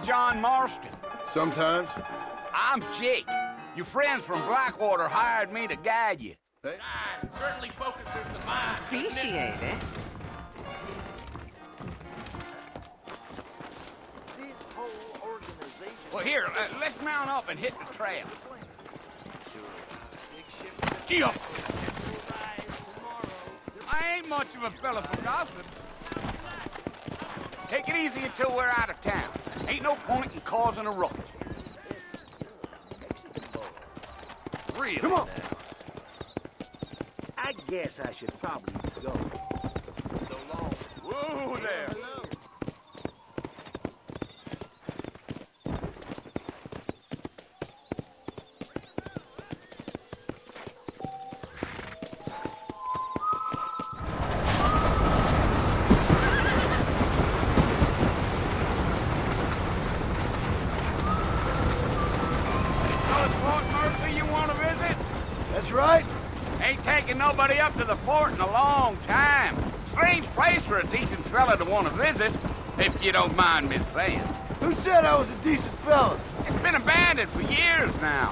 be John Marston. Sometimes. I'm Jake. Your friends from Blackwater hired me to guide you. Hey. It certainly focuses the mind. Appreciate it. Well, here, let's mount up and hit the trail. Gee-up! I ain't much of a fella for gossip. Take it easy until we're out of town. Ain't no point in causing a ruckus. Really? Come on! I guess I should probably go. So long. Whoa there! Hello. Nobody up to the fort in a long time. Strange place for a decent fella to want to visit, if you don't mind me saying. Who said I was a decent fella? It's been abandoned for years now.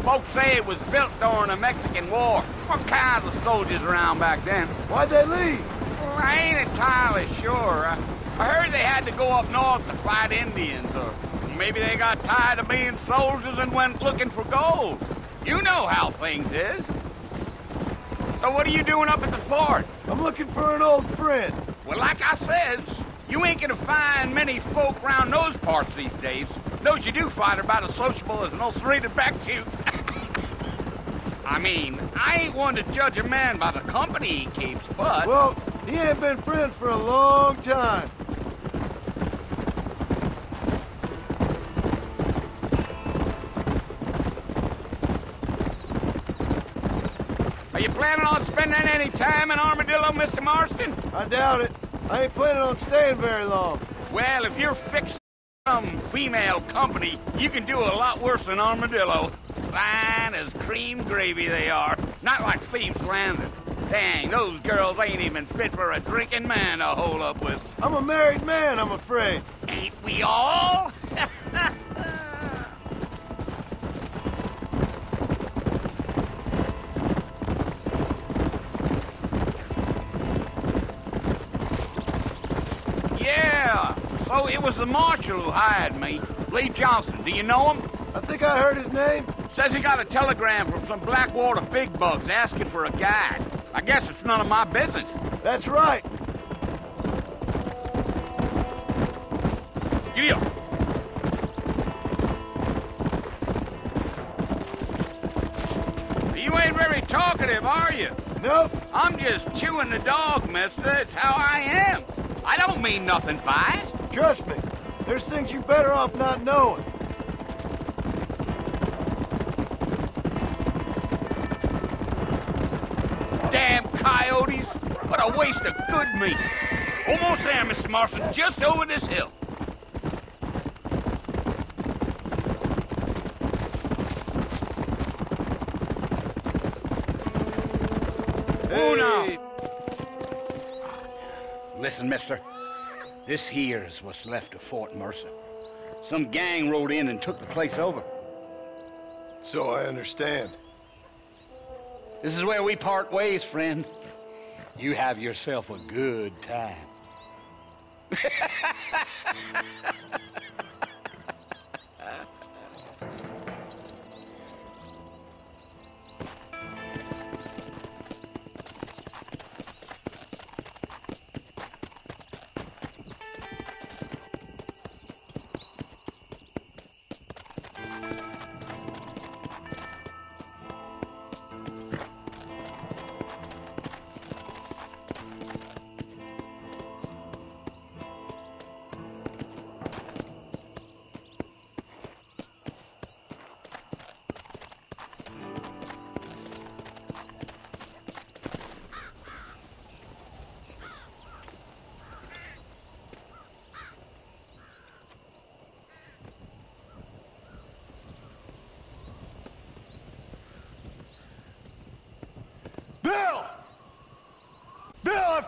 Folks say it was built during the Mexican War. All kinds of soldiers around back then. Why'd they leave? Well, I ain't entirely sure. I heard they had to go up north to fight Indians, or maybe they got tired of being soldiers and went looking for gold. You know how things is. So what are you doing up at the fort? I'm looking for an old friend. Well, like I says, you ain't gonna find many folk round those parts these days. Those you do find are about as sociable as an old serrated back tooth. I mean, I ain't one to judge a man by the company he keeps, but... Well, he ain't been friends for a long time. Planning on spending any time in Armadillo, Mr. Marston? I doubt it. I ain't planning on staying very long. Well, if you're fixed some female company, you can do a lot worse than Armadillo. Fine as cream gravy they are. Not like Thieves' Landing. Dang, those girls ain't even fit for a drinking man to hole up with. I'm a married man, I'm afraid. Ain't we all? Oh, it was the marshal who hired me. Leigh Johnson, do you know him? I think I heard his name. Says he got a telegram from some Blackwater big bugs asking for a guide. I guess it's none of my business. That's right. Giddy up. You ain't very talkative, are you? Nope. I'm just chewing the dog, mister. It's how I am. I don't mean nothing by it. Trust me, there's things you're better off not knowing. Damn coyotes! What a waste of good meat. Almost there, Mr. Marston, just over this hill. Hey. Uno. Listen, mister. This here is what's left of Fort Mercer. Some gang rode in and took the place over. So I understand. This is where we part ways, friend. You have yourself a good time.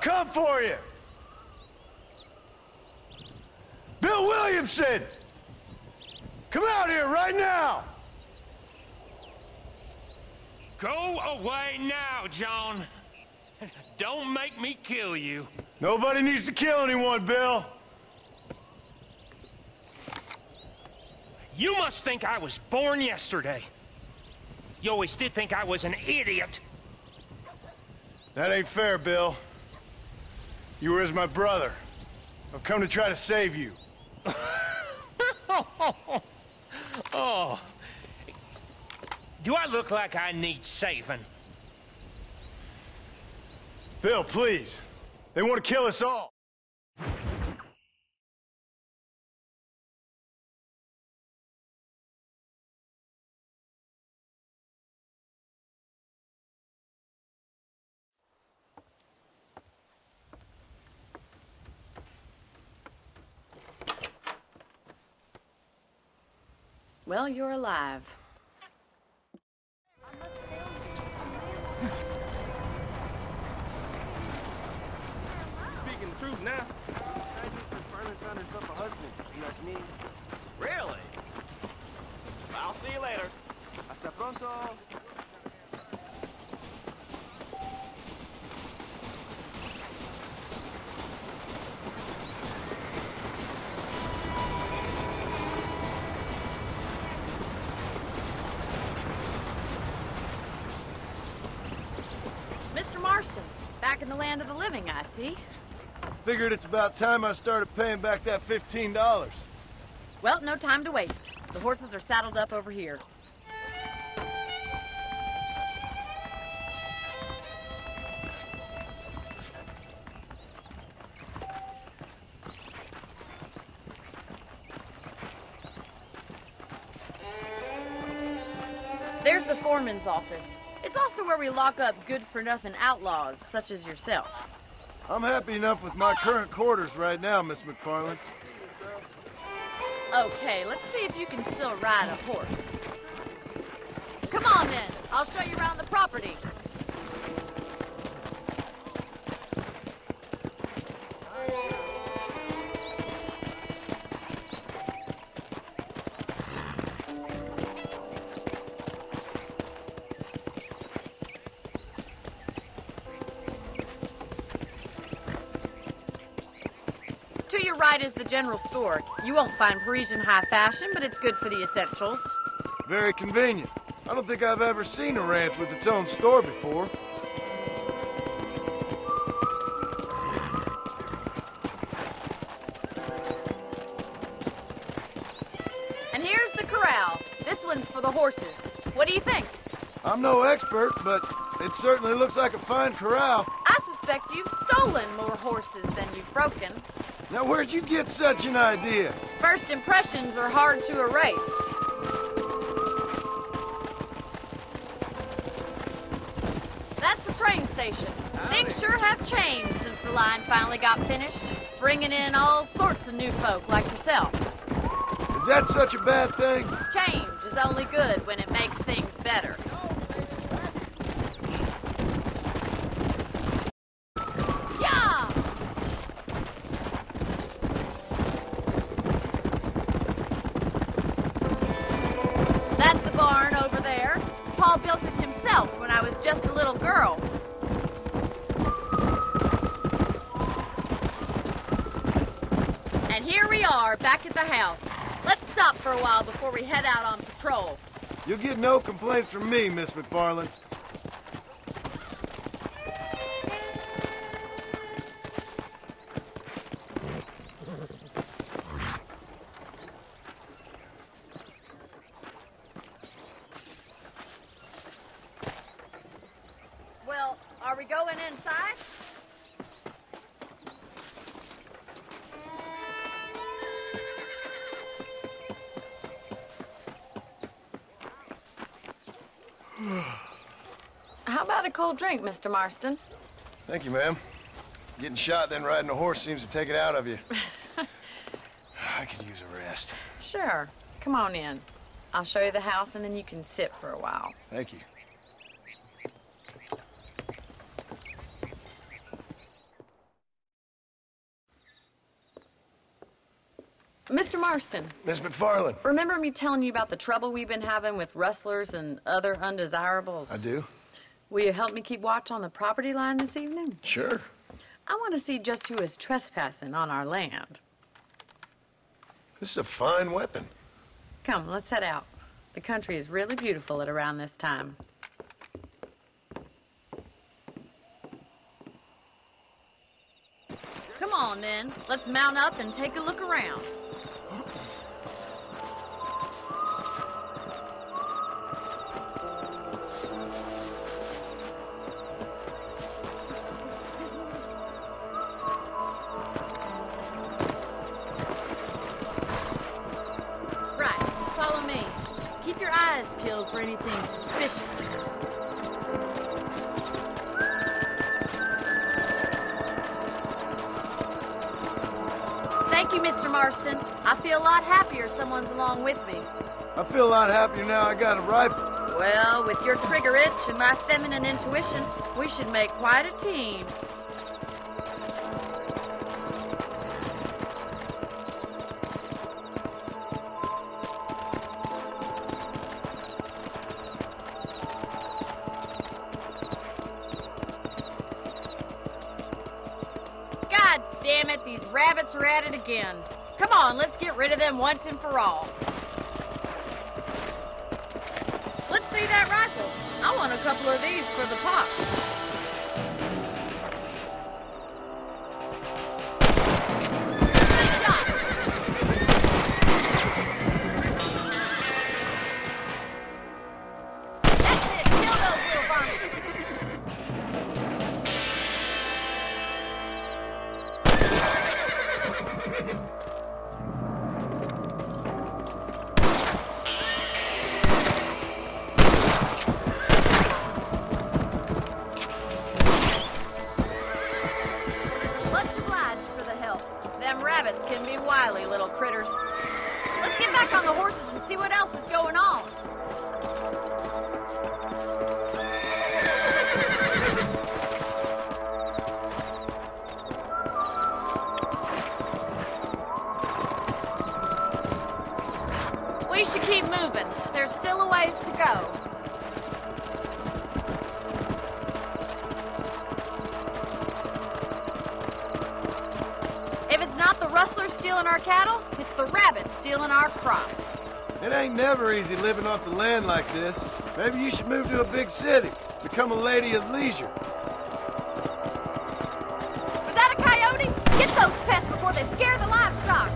Come for you! Bill Williamson! Come out here right now! Go away now, John. Don't make me kill you. Nobody needs to kill anyone, Bill. You must think I was born yesterday. You always did think I was an idiot. That ain't fair, Bill. You were as my brother. I've come to try to save you. Oh. Do I look like I need saving? Bill, please. They want to kill us all. Well, you're alive. Speaking the truth now, I just MacFarlane found herself a husband. You know what I mean? Really? Well, I'll see you later. Hasta pronto. Back in the land of the living, I see. Figured it's about time I started paying back that $15. Well, no time to waste. The horses are saddled up over here. There's the foreman's office. It's also where we lock up good-for-nothing outlaws, such as yourself. I'm happy enough with my current quarters right now, Miss MacFarlane. Okay, let's see if you can still ride a horse. Come on, then. I'll show you around the property. Is the general store. You won't find Parisian high fashion, but it's good for the essentials. Very convenient. I don't think I've ever seen a ranch with its own store before. And here's the corral. This one's for the horses. What do you think? I'm no expert, but it certainly looks like a fine corral. I suspect you've stolen more horses than you've broken. Now, where'd you get such an idea? First impressions are hard to erase. That's the train station. Things sure have changed since the line finally got finished, bringing in all sorts of new folk like yourself. Is that such a bad thing? Change is only good when it makes things better. We head out on patrol. You'll get no complaints from me, Miss MacFarlane. Well, are we going inside? Cold drink, Mr. Marston. Thank you, ma'am. Getting shot, then riding a horse seems to take it out of you. I could use a rest. Sure. Come on in. I'll show you the house, and then you can sit for a while. Thank you. Mr. Marston, Marston. Miss MacFarlane. Remember me telling you about the trouble we've been having with rustlers and other undesirables? I do. Will you help me keep watch on the property line this evening? Sure. I want to see just who is trespassing on our land. This is a fine weapon. Come, let's head out. The country is really beautiful at around this time. Come on, then. Let's mount up and take a look around. For anything suspicious. Thank you, Mr. Marston. I feel a lot happier someone's along with me. I feel a lot happier now I got a rifle. Well, with your trigger itch and my feminine intuition, we should make quite a team. Again. Come on, let's get rid of them once and for all. Let's see that rifle. I want a couple of these for the pot. Good shot. That's it. Kill those little varmints. Never easy living off the land like this. Maybe you should move to a big city, become a lady of leisure. Was that a coyote? Get those pests before they scare the livestock.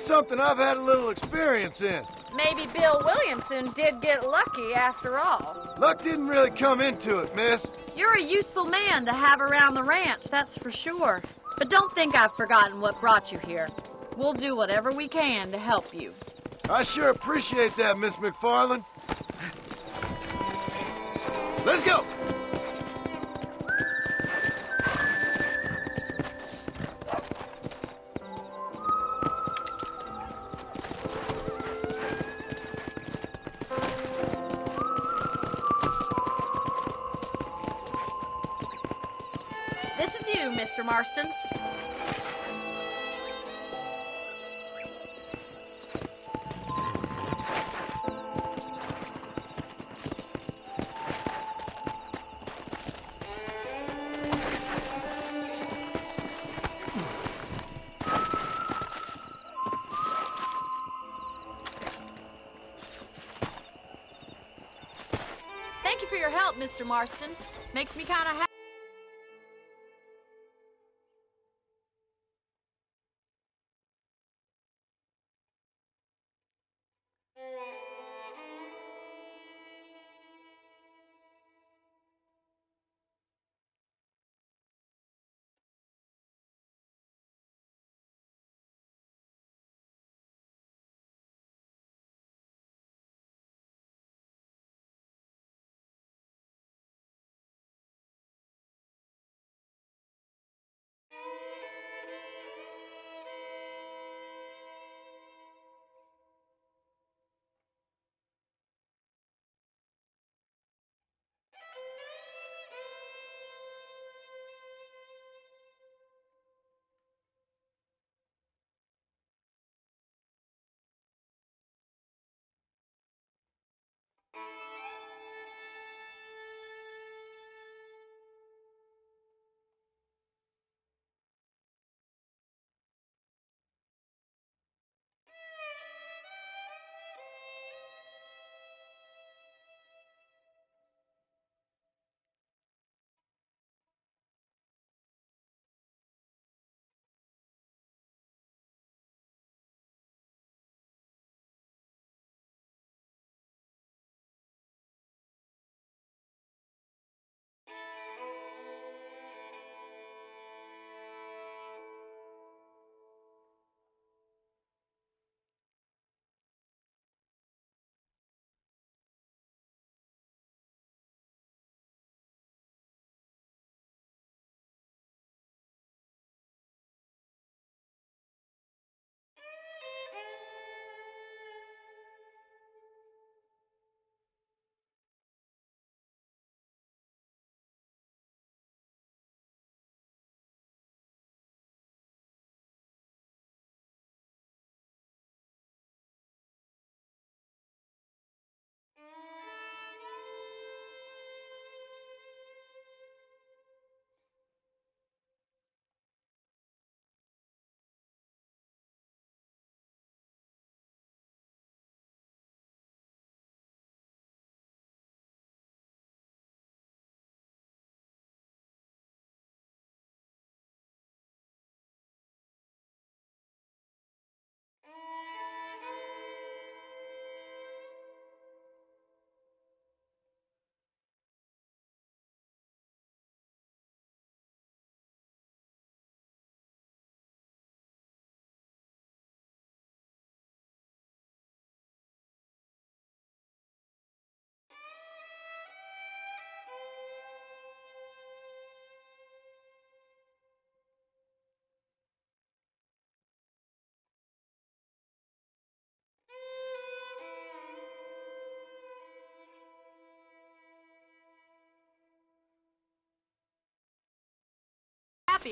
Something I've had a little experience in. Maybe Bill Williamson did get lucky after all. Luck didn't really come into it, miss. You're a useful man to have around the ranch, that's for sure. But don't think I've forgotten what brought you here. We'll do whatever we can to help you. I sure appreciate that, Miss MacFarlane. Let's go! This is you, Mr. Marston. Mr. Marston, makes me kind of happy.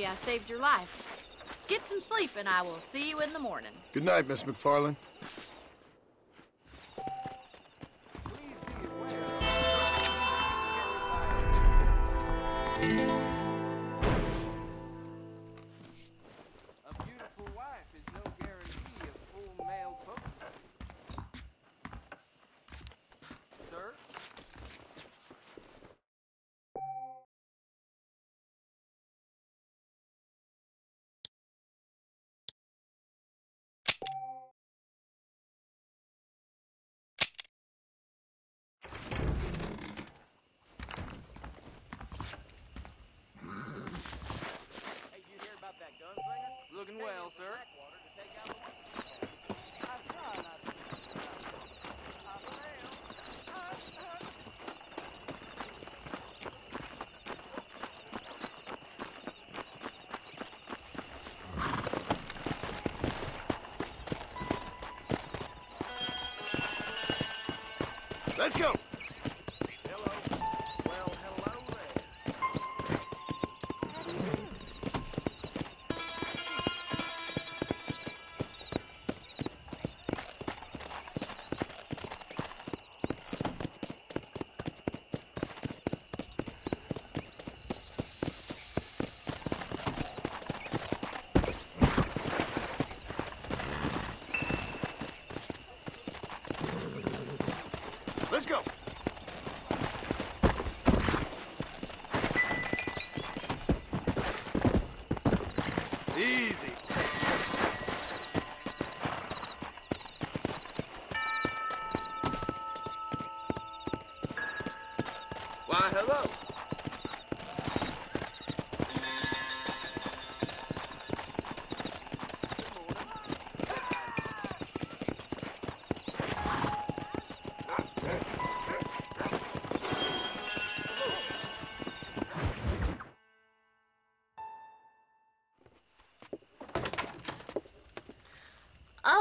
I saved your life. Get some sleep and I will see you in the morning. Good night, Miss MacFarlane. Looking well, sir. Let's go.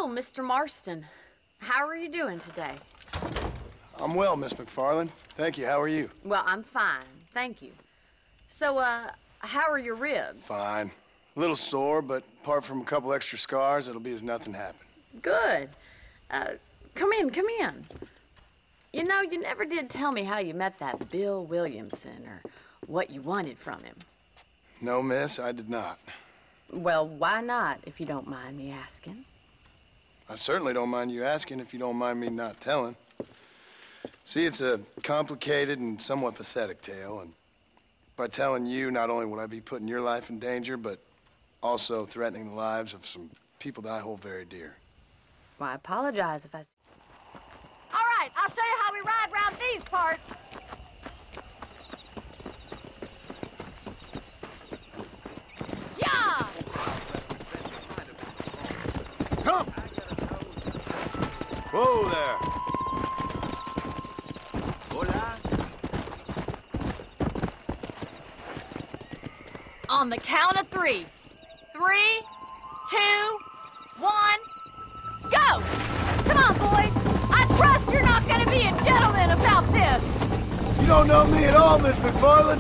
Mr. Marston, how are you doing today? I'm well, Miss MacFarlane. Thank you. How are you? Well, I'm fine. Thank you. So, how are your ribs? Fine. A little sore, but apart from a couple extra scars, it'll be as nothing happened. Good. Come in, come in. You know, you never did tell me how you met that Bill Williamson or what you wanted from him. No, miss, I did not. Well, why not, if you don't mind me asking? I certainly don't mind you asking if you don't mind me not telling. See, it's a complicated and somewhat pathetic tale, and by telling you, not only would I be putting your life in danger, but also threatening the lives of some people that I hold very dear. Well, I apologize if I... All right, I'll show you how we ride around these parts. Yeah! Come! Whoa there! Hola. On the count of three. 3, 2, 1, go! Come on, boys! I trust you're not gonna be a gentleman about this! You don't know me at all, Miss MacFarlane!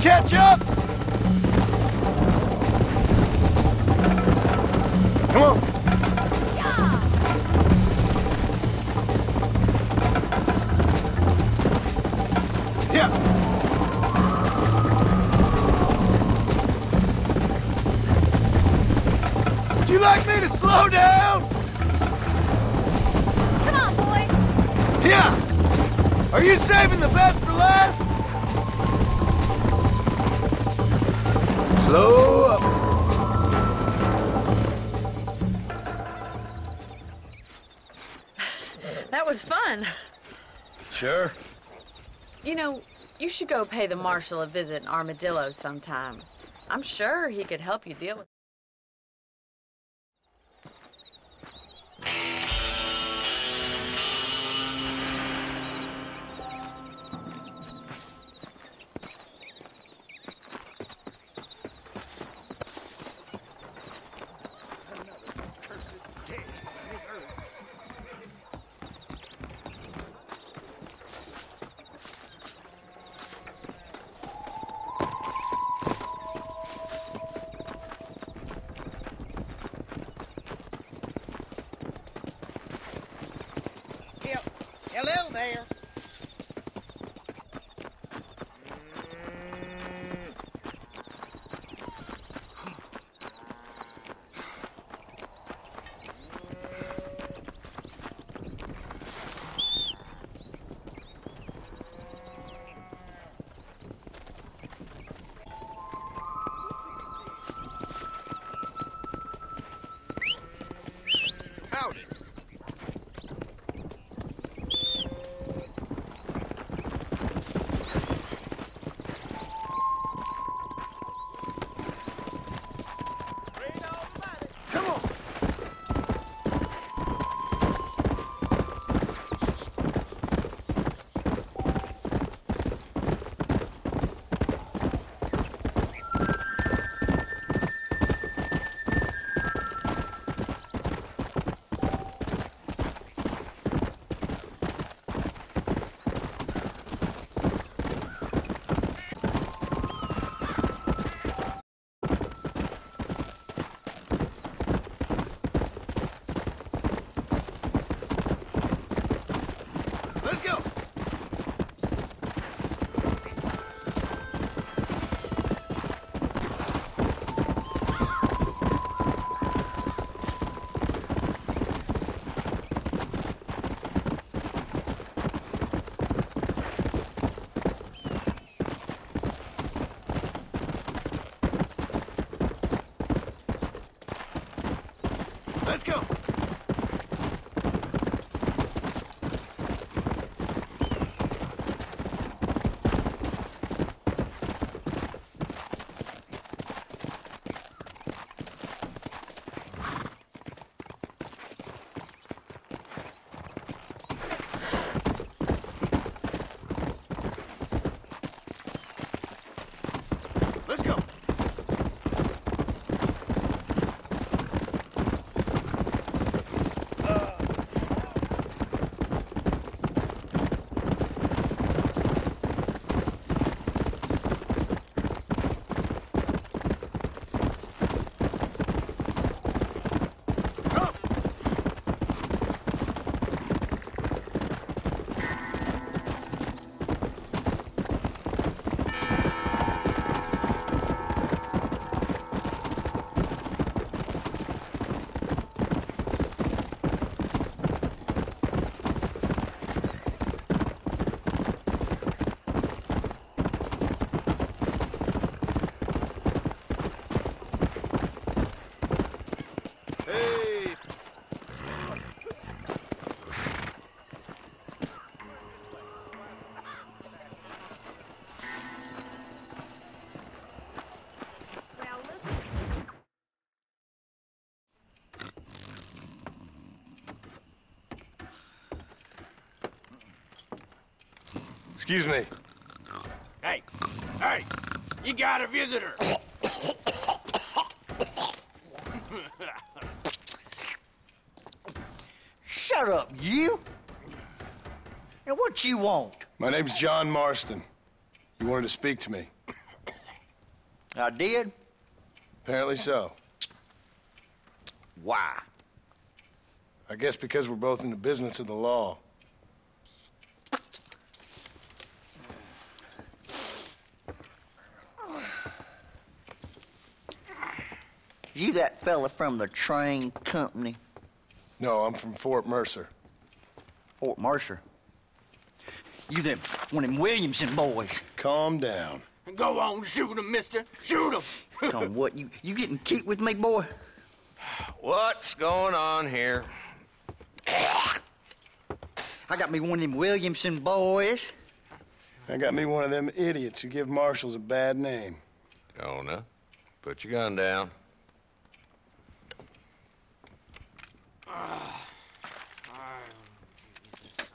Catch up! Come on. Yeah. Yeah. Would you like me to slow down? Come on, boy. Yeah. Are you saving the best for last? Slow up. That was fun. Sure. You know, you should go pay the marshal a visit in Armadillo sometime. I'm sure he could help you deal with it. Excuse me. Hey, hey, you got a visitor. Shut up, you. Now, what you want? My name's John Marston. You wanted to speak to me. I did? Apparently so. Why? I guess because we're both in the business of the law. You that fella from the train company? No, I'm from Fort Mercer. Fort Mercer? You them one of them Williamson boys. Calm down. Go on, shoot him, mister. Shoot him. Come on, what? You getting cute with me, boy? What's going on here? I got me one of them Williamson boys. I got me one of them idiots who give marshals a bad name. Jonah, put your gun down.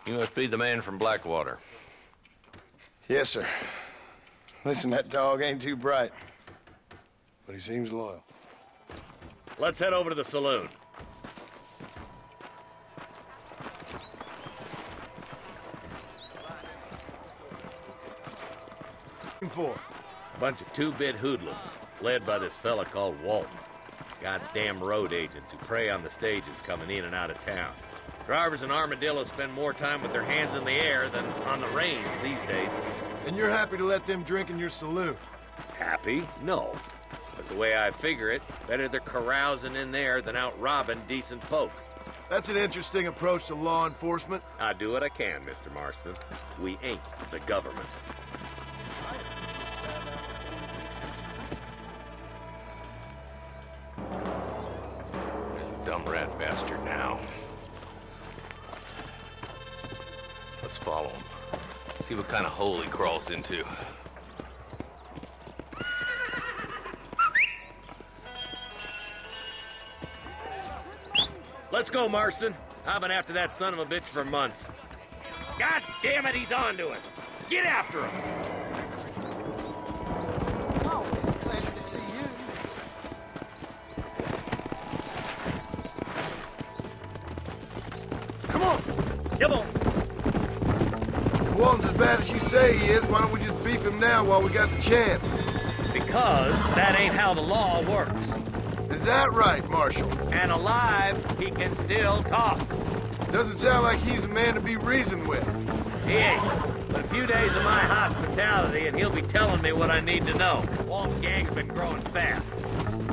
You must be the man from Blackwater. Yes, sir. Listen, that dog ain't too bright, but he seems loyal. Let's head over to the saloon. For a bunch of two-bit hoodlums led by this fella called Walton. Goddamn road agents who prey on the stages coming in and out of town. Drivers in Armadillo spend more time with their hands in the air than on the reins these days. And you're happy to let them drink in your saloon? Happy? No. But the way I figure it, better they're carousing in there than out robbing decent folk. That's an interesting approach to law enforcement. I do what I can, Mr. Marston. We ain't the government. Dumb rat bastard now. Let's follow him. See what kind of hole he crawls into. Let's go, Marston. I've been after that son of a bitch for months. God damn it, he's on to us. Get after him. Say he is, why don't we just beef him now while we got the chance? Because that ain't how the law works. Is that right, Marshal? And alive, he can still talk. Doesn't sound like he's a man to be reasoned with. He ain't. But a few days of my hospitality and he'll be telling me what I need to know. Walt's gang's been growing fast.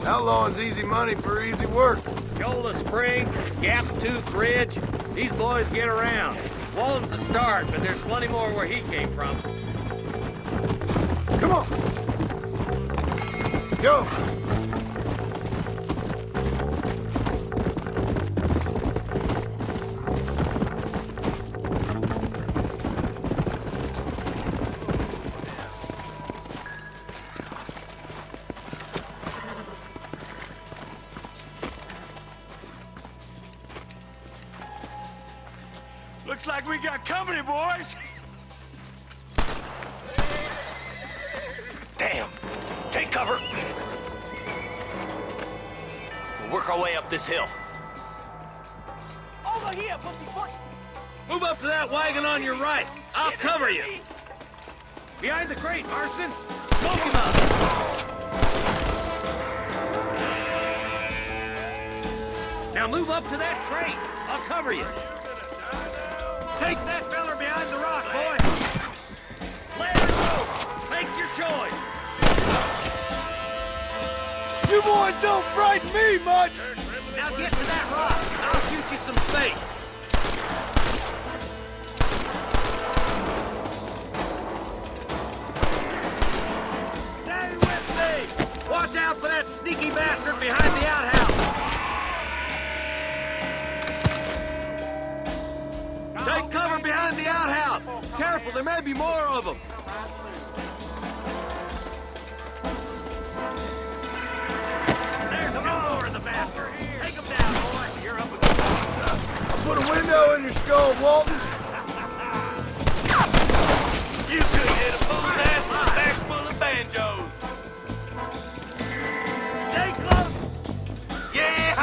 Outlawing's easy money for easy work. Chola Springs, Gap Tooth Ridge, these boys get around. Walton's the start, but there's plenty more where he came from. Come on! Go! Company, boys! Damn! Take cover! We'll work our way up this hill. Over here, pussyfoot! Move up to that wagon on your right. I'll cover you. Behind the crate, Marston! Smoke him up! Now move up to that crate. I'll cover you. Take that feller behind the rock, boy! Ladder rope! Make your choice! You boys don't frighten me much! Now get to that rock, and I'll shoot you some space. Stay with me! Watch out for that sneaky bastard behind the outhouse! Take cover behind the outhouse! Careful, there may be more of them! There's no more of the bastard! Take him down, boy! You're up with the I'll put a window in your skull, Walton! You could hit a fool's ass with a bag full of banjos! Stay close! Yeah!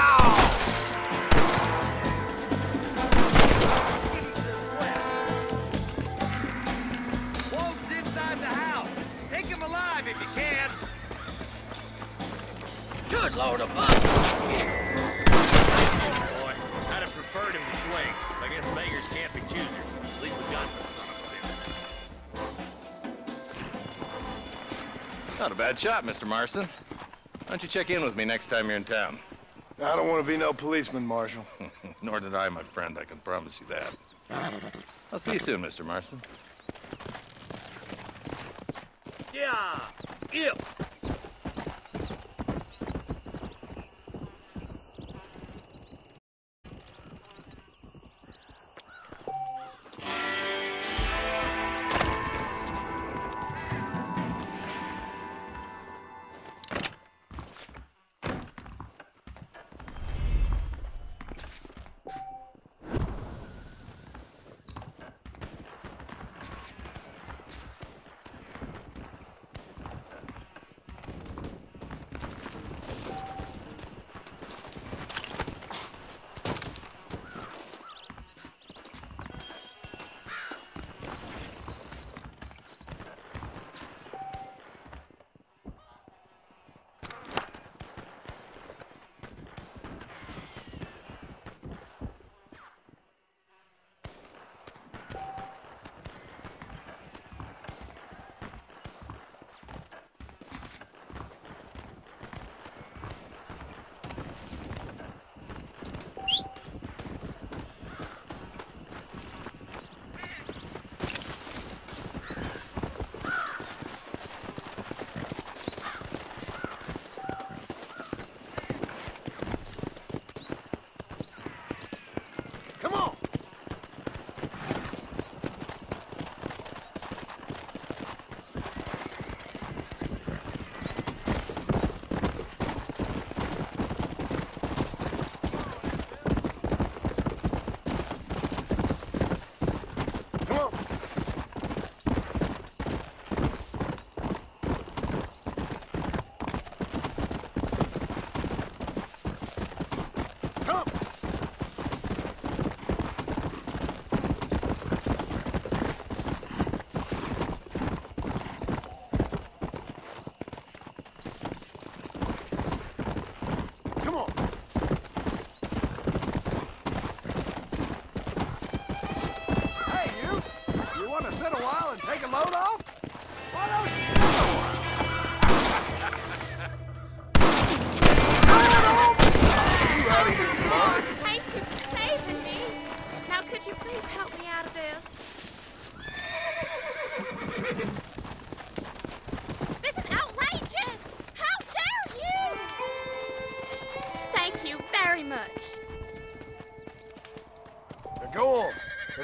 If you can. Good Lord above. bad shot, Mr. Marston. Why don't you check in with me next time you're in town? I don't want to be no policeman, Marshal. Nor did I, my friend. I can promise you that. I'll see you soon, Mr. Marston. Yeah! Ew!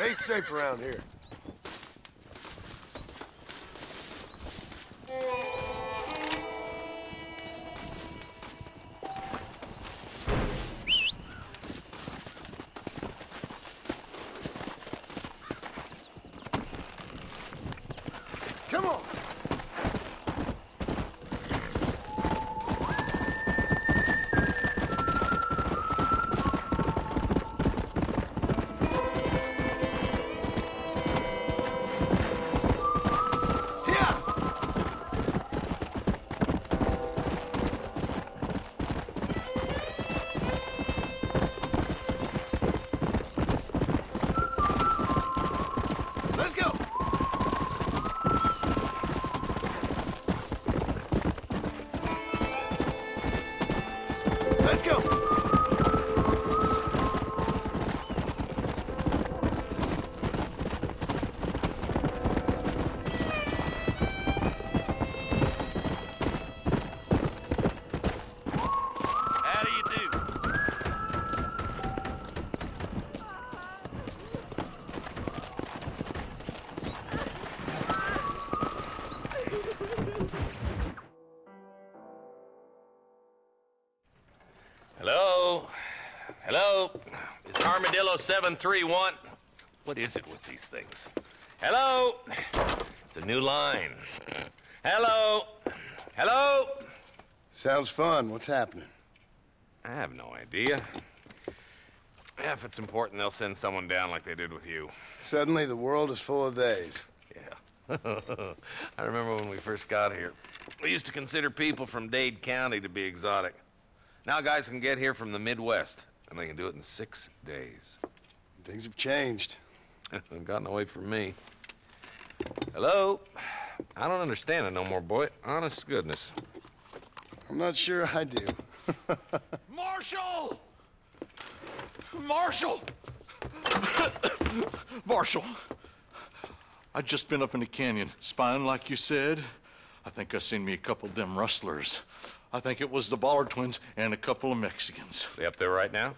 It's safe around here. Hello? It's Armadillo 731. What is it with these things? Hello? It's a new line. Hello? Hello? Sounds fun. What's happening? I have no idea. Yeah, if it's important, they'll send someone down like they did with you. Suddenly, the world is full of days. Yeah. I remember when we first got here. We used to consider people from Dade County to be exotic. Now guys can get here from the Midwest. And they can do it in 6 days. Things have changed. They've gotten away from me. Hello? I don't understand it no more, boy. Honest goodness. I'm not sure I do. Marshal! Marshal! Marshal! I've just been up in the canyon, spying like you said. I think I seen me a couple of them rustlers. I think it was the Ballard Twins and a couple of Mexicans. They up there right now?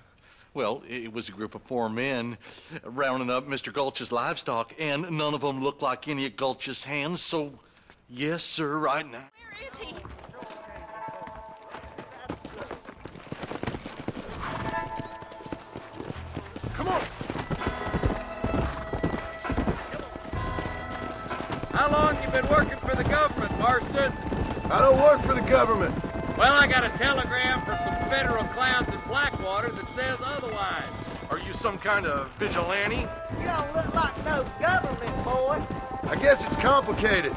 Well, it was a group of four men rounding up Mr. Gulch's livestock, and none of them looked like any of Gulch's hands, so yes, sir, right now. Where is he? Come on! How long you been working for the government, Marston? I don't work for the government. Well, I got a telegram from some federal clowns in Blackwater that says otherwise. Are you some kind of vigilante? You don't look like no government, boy. I guess it's complicated.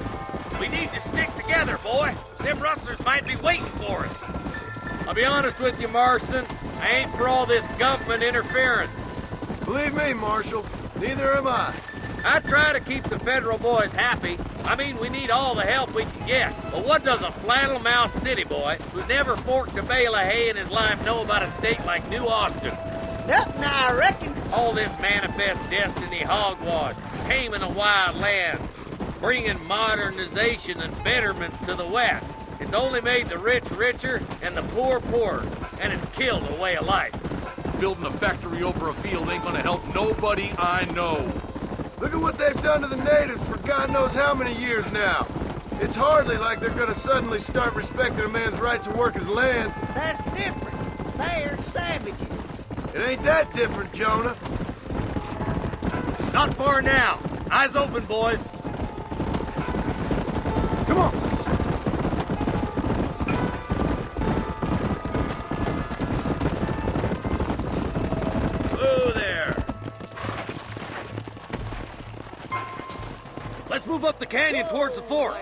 We need to stick together, boy. Them rustlers might be waiting for us. I'll be honest with you, Marston. I ain't for all this government interference. Believe me, Marshal, neither am I. I try to keep the federal boys happy. I mean, we need all the help we can get. But what does a flannel-mouthed city boy who's never forked a bale of hay in his life know about a state like New Austin? Nothing, I reckon. All this Manifest Destiny hogwash, taming a wild land, bringing modernization and betterments to the West. It's only made the rich richer and the poor poorer, and it's killed a way of life. Building a factory over a field ain't gonna help nobody I know. Look at what they've done to the natives for God knows how many years now. It's hardly like they're gonna suddenly start respecting a man's right to work his land. That's different. They're savages. It ain't that different, Jonah. Not far now. Eyes open, boys. Come on. Move up the canyon towards the fort.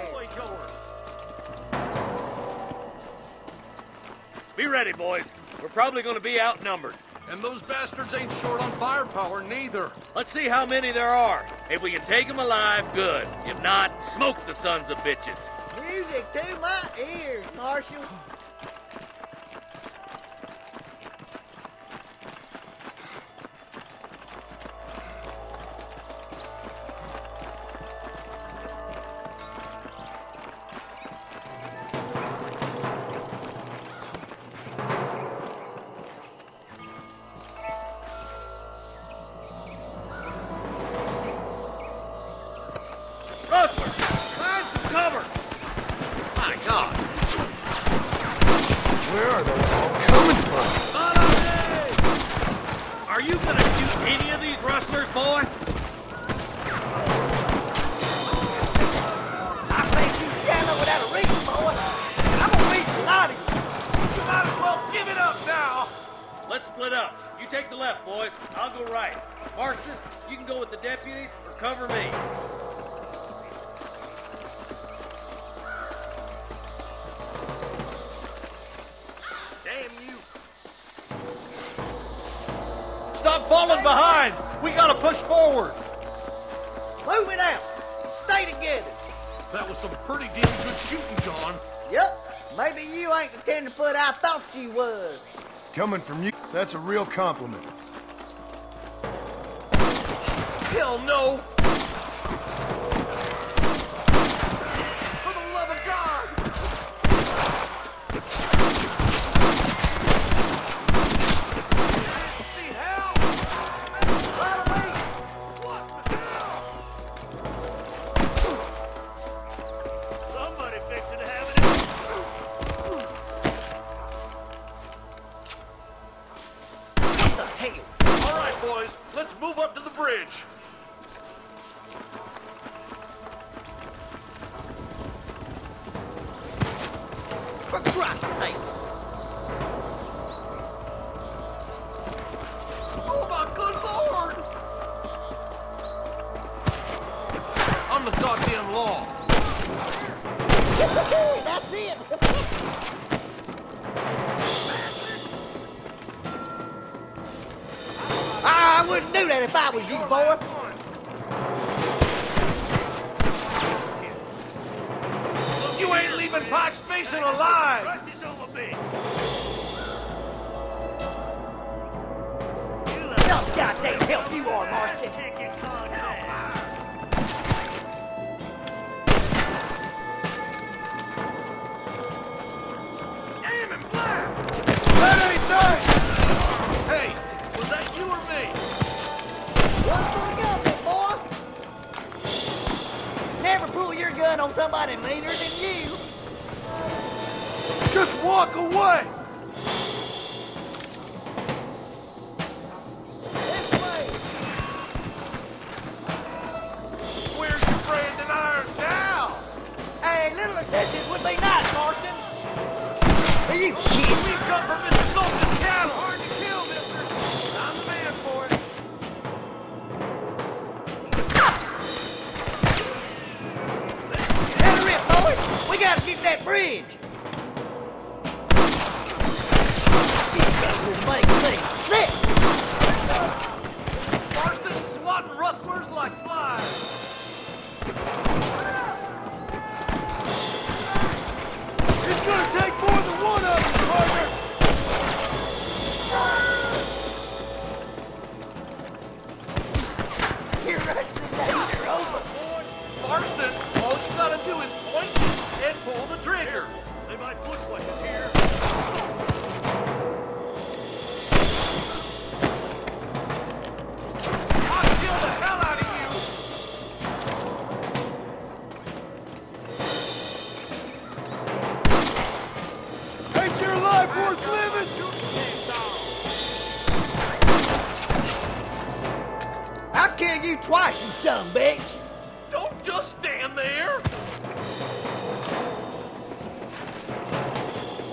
Be ready, boys. We're probably going to be outnumbered. And those bastards ain't short on firepower, neither. Let's see how many there are. If we can take them alive, good. If not, smoke the sons of bitches. Music to my ears, Marshal. Coming from you, that's a real compliment. Hell no! For the love of God! The hell! What the hell? Somebody fixing to have it. Boys, let's move up to the bridge. For Christ's sakes! Oh my good Lord! I'm the goddamn law. That's it. I wouldn't do that if I was you, boy. even Park's Basin alive! Oh, goddamn help you are, Marston! Damn him, Black! That ain't nice! Hey, was that you or me? Look back up, big boy! Never pull your gun on somebody meaner than you! Just walk away! This would be nice, Marston. Are you kidding? We come from Mr. Sultan's cattle. Hard to kill, mister. I'm the man for it. That's it, boys. We gotta get that bridge. These guys will make things sick. Marston's swatting rustlers like flies. It's gonna take more than one of you, partner! Your rest of the days are over. Marston, all you gotta do is point and pull the trigger. They might put one here. I'll kill the hell out of you! Worth living! I'll kill you twice, you son of a bitch! Don't just stand there!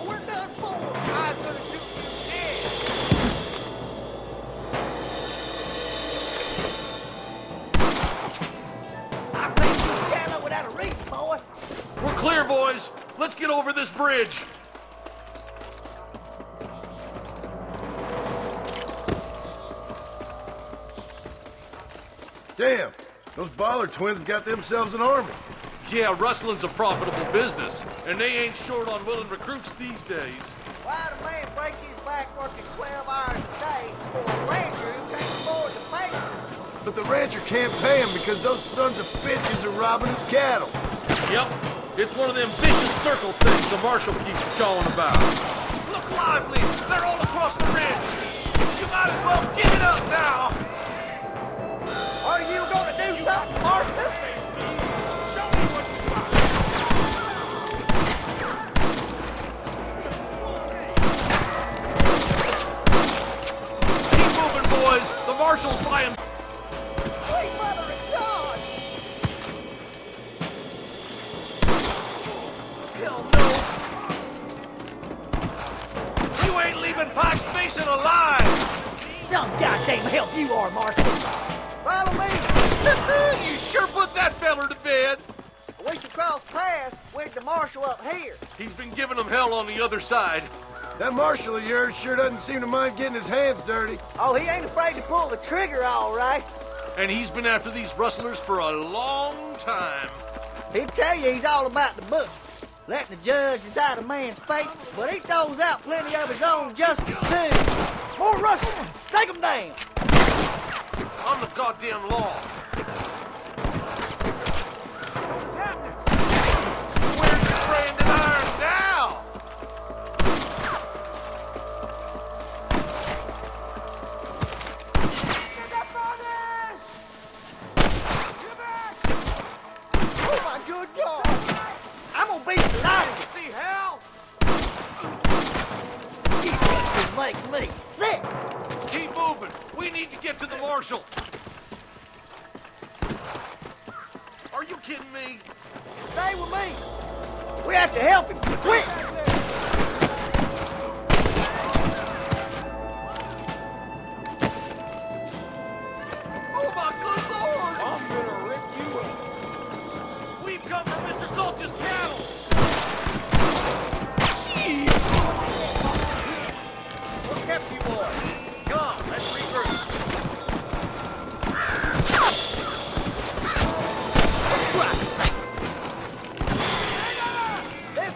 We're done for! I'm gonna shoot you dead! I think you're shallow without a reef, boy! We're clear, boys! Let's get over this bridge! Damn, those Ballard Twins got themselves an army. Yeah, rustling's a profitable business, and they ain't short on willing recruits these days. Why do man break his back working 12 hours a day for a rancher who can't afford to pay him? But the rancher can't pay him because those sons of bitches are robbing his cattle. Yep, it's one of them vicious circle things the marshal keeps calling about. Look lively, they're all across the ridge. You might as well give it up now. Are you gonna do something, Marston? Show me what you got. Keep moving, boys. The marshal's flying. Sweet mother of God! Hell no! You ain't leaving Pike's Basin alive. Some goddamn help you are, Marston. Follow me! You sure put that feller to bed! We should cross paths with the marshal up here. He's been giving them hell on the other side. That marshal of yours sure doesn't seem to mind getting his hands dirty. Oh, he ain't afraid to pull the trigger, all right. And he's been after these rustlers for a long time. He'd tell you he's all about the book, letting the judge decide a man's fate, but he throws out plenty of his own justice, too. More rustlers! Take them down! I'm the goddamn law. What's happening? Where's your brand and iron now? Get the brothers! Get back! Oh my good God! I'm gonna beat the light of you. See hell? You just make me sick! Keep moving! We need to get to the marshal! Are you kidding me? Stay with me! We have to help him! Quick! Oh my good Lord! I'm gonna rip you up! We've come from Mr. Gulch's cattle! Look at you boys! Come, let's regroup. Trust. This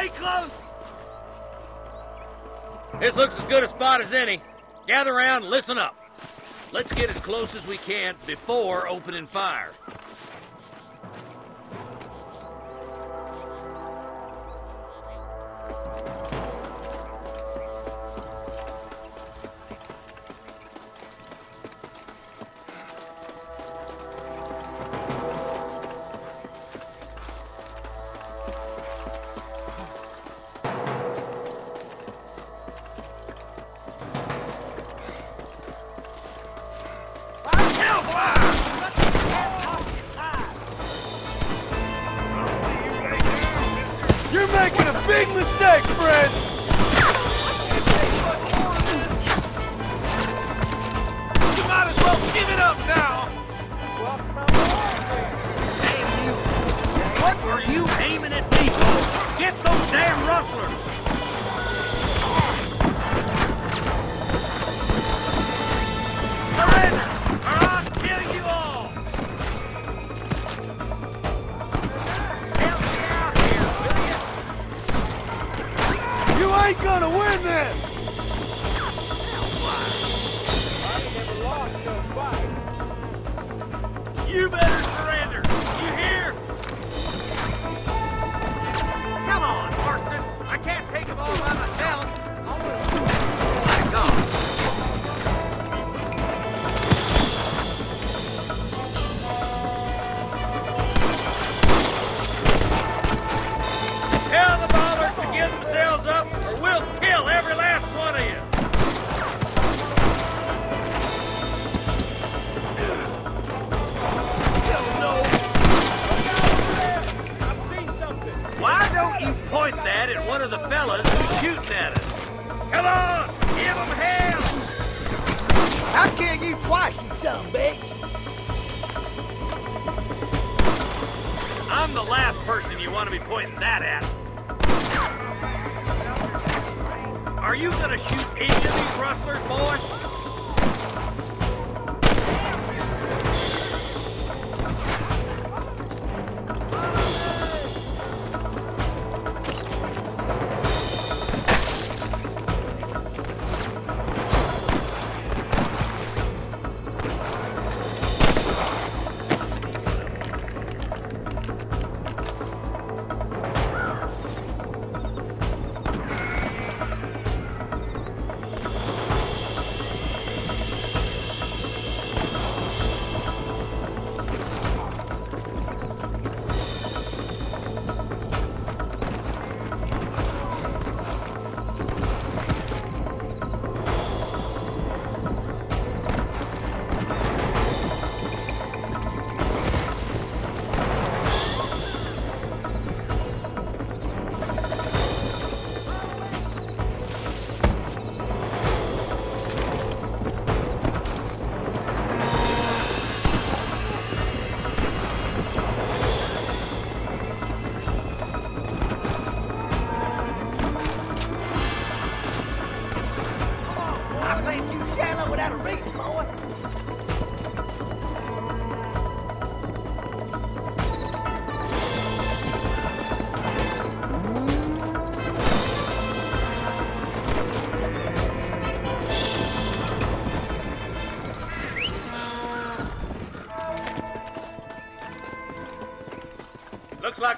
Stay close! This looks as good a spot as any. Gather around and listen up. Let's get as close as we can before opening fire.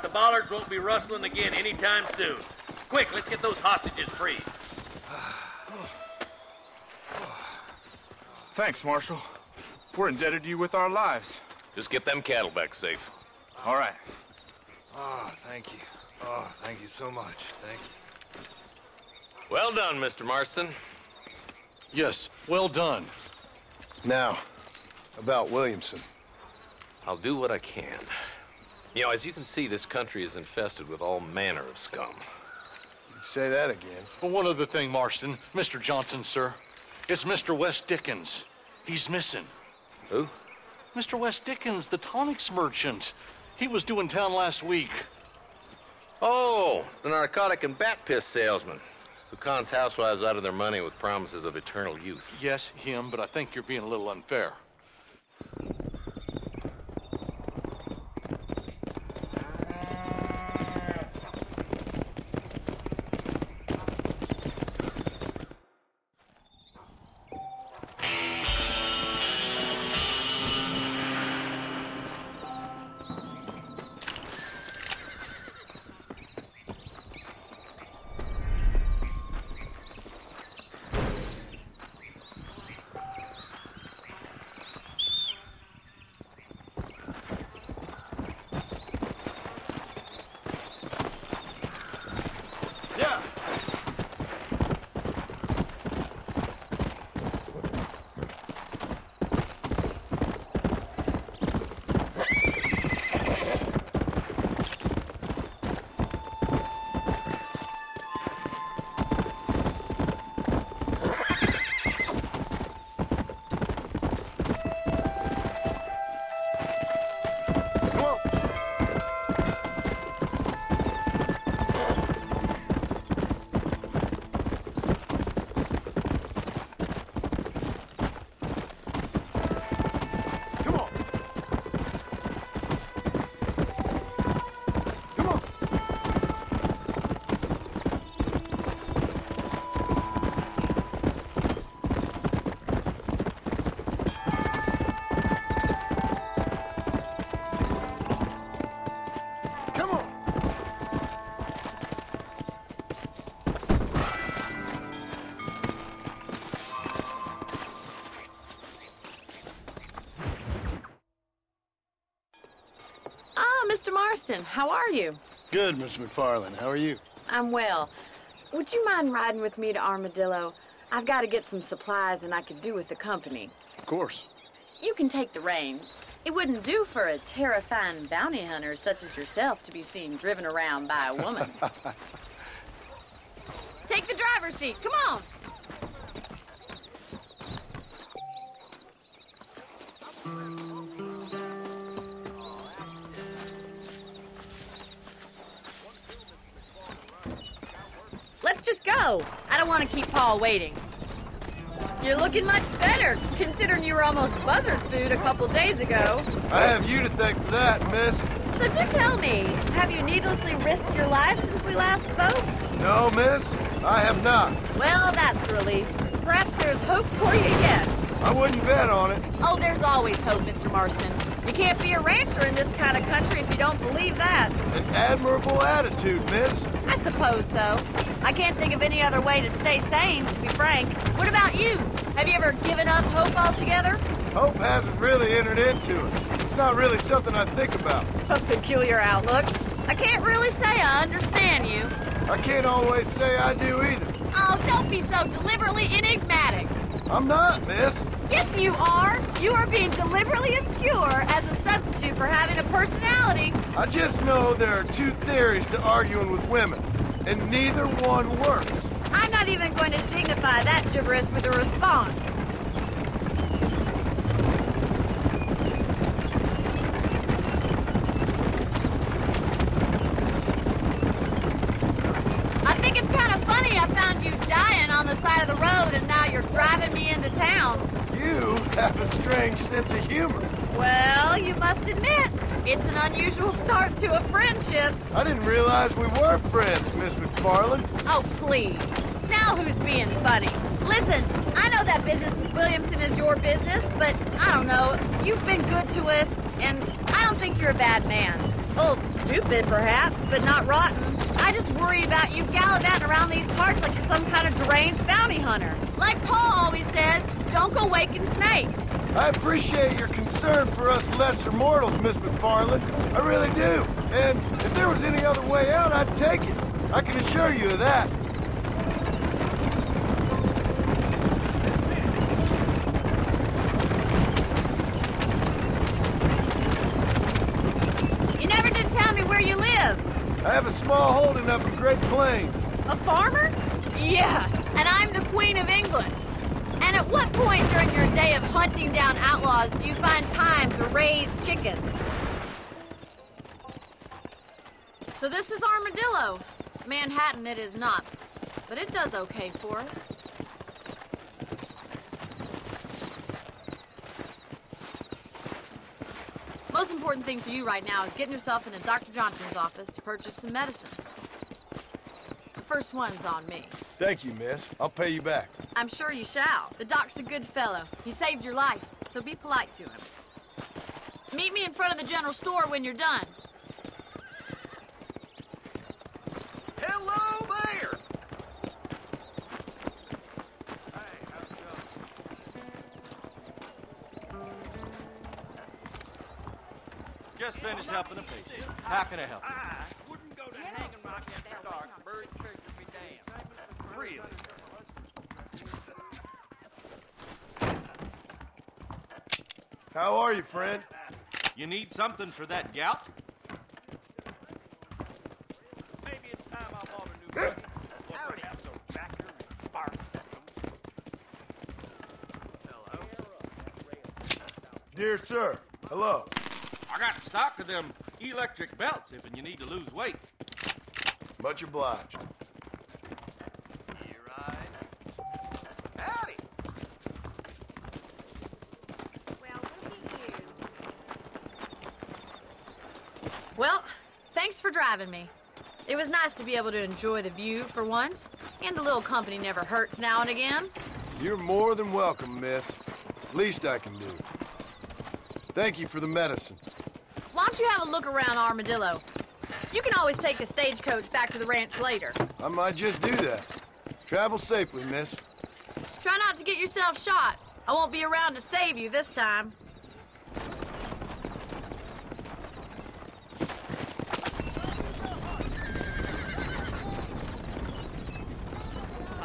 The Ballards won't be rustling again anytime soon. Quick, let's get those hostages free. Thanks, Marshal. We're indebted to you with our lives. Just get them cattle back safe. All right. Oh, thank you. Oh, thank you so much. Thank you. Well done, Mr. Marston. Yes, well done. Now, about Williamson. I'll do what I can. You know, as you can see, this country is infested with all manner of scum. You'd say that again. Well, one other thing, Marston. Mr. Johnson, sir. It's Mr. West Dickens. He's missing. Who? Mr. West Dickens, the tonics merchant. He was due in town last week. Oh, the narcotic and bat piss salesman who cons housewives out of their money with promises of eternal youth. Yes, him, but I think you're being a little unfair. Oh, Mr. Marston, how are you? Good, Miss MacFarlane. How are you? I'm well. Would you mind riding with me to Armadillo? I've got to get some supplies and I could do with the company. Of course. You can take the reins. It wouldn't do for a terrifying bounty hunter such as yourself to be seen driven around by a woman. Take the driver's seat. Come on. Let's just go. I don't want to keep Paul waiting. You're looking much better, considering you were almost buzzard food a couple days ago. I have you to thank for that, miss. So do tell me, have you needlessly risked your life since we last spoke? No, miss, I have not. Well, that's a relief. Perhaps there's hope for you yet. I wouldn't bet on it. Oh, there's always hope, Mr. Marston. You can't be a rancher in this kind of country if you don't believe that. An admirable attitude, miss. I suppose so. I can't think of any other way to stay sane, to be frank. What about you? Have you ever given up hope altogether? Hope hasn't really entered into it. It's not really something I think about. A peculiar outlook. I can't really say I understand you. I can't always say I do either. Oh, don't be so deliberately enigmatic. I'm not, miss. Yes, you are. You are being deliberately obscure as a substitute for having a personality. I just know there are two theories to arguing with women, and neither one works. I'm not even going to dignify that gibberish with a response. I think it's kind of funny I found you dying on the side of the road and now you're driving me into town. You have a strange sense of humor. Well, you must admit, it's an unusual start to a friendship. I didn't realize we were friends, Miss MacFarlane. Oh, please. Now who's being funny? Listen, I know that business with Williamson is your business, but I don't know. You've been good to us, and I don't think you're a bad man. A little stupid, perhaps, but not rotten. I just worry about you gallivanting around these parts like you're some kind of deranged bounty hunter. Like Paul always says, don't go waking snakes. I appreciate your concern for us lesser mortals, Miss MacFarlane. I really do. And if there was any other way out, I'd take it. I can assure you of that. You never did tell me where you live. I have a small holding up in Great Plains. A farmer? Yeah, and I'm the Queen of England. And at what point during your day of hunting down outlaws do you find time to raise chickens? So this is Armadillo. Manhattan it is not, but it does okay for us. Most important thing for you right now is getting yourself into Dr. Johnson's office to purchase some medicine. The first one's on me. Thank you, miss. I'll pay you back. I'm sure you shall. The doc's a good fellow. He saved your life, so be polite to him. Meet me in front of the general store when you're done. Hello there! Hey, how's it going? Just finished helping a patient. How can I help you? I wouldn't go to hanging rock after dark. The bird triggered me down. Really? How are you, friend? You need something for that gout? Maybe it's time I bought a new gun. Dear sir, hello. I got stock of them electric belts if you need to lose weight. Much obliged. Driving me. It was nice to be able to enjoy the view for once, and a little company never hurts now and again. You're more than welcome, miss. Least I can do. Thank you for the medicine. Why don't you have a look around Armadillo? You can always take a stagecoach back to the ranch later. I might just do that. Travel safely, miss. Try not to get yourself shot. I won't be around to save you this time.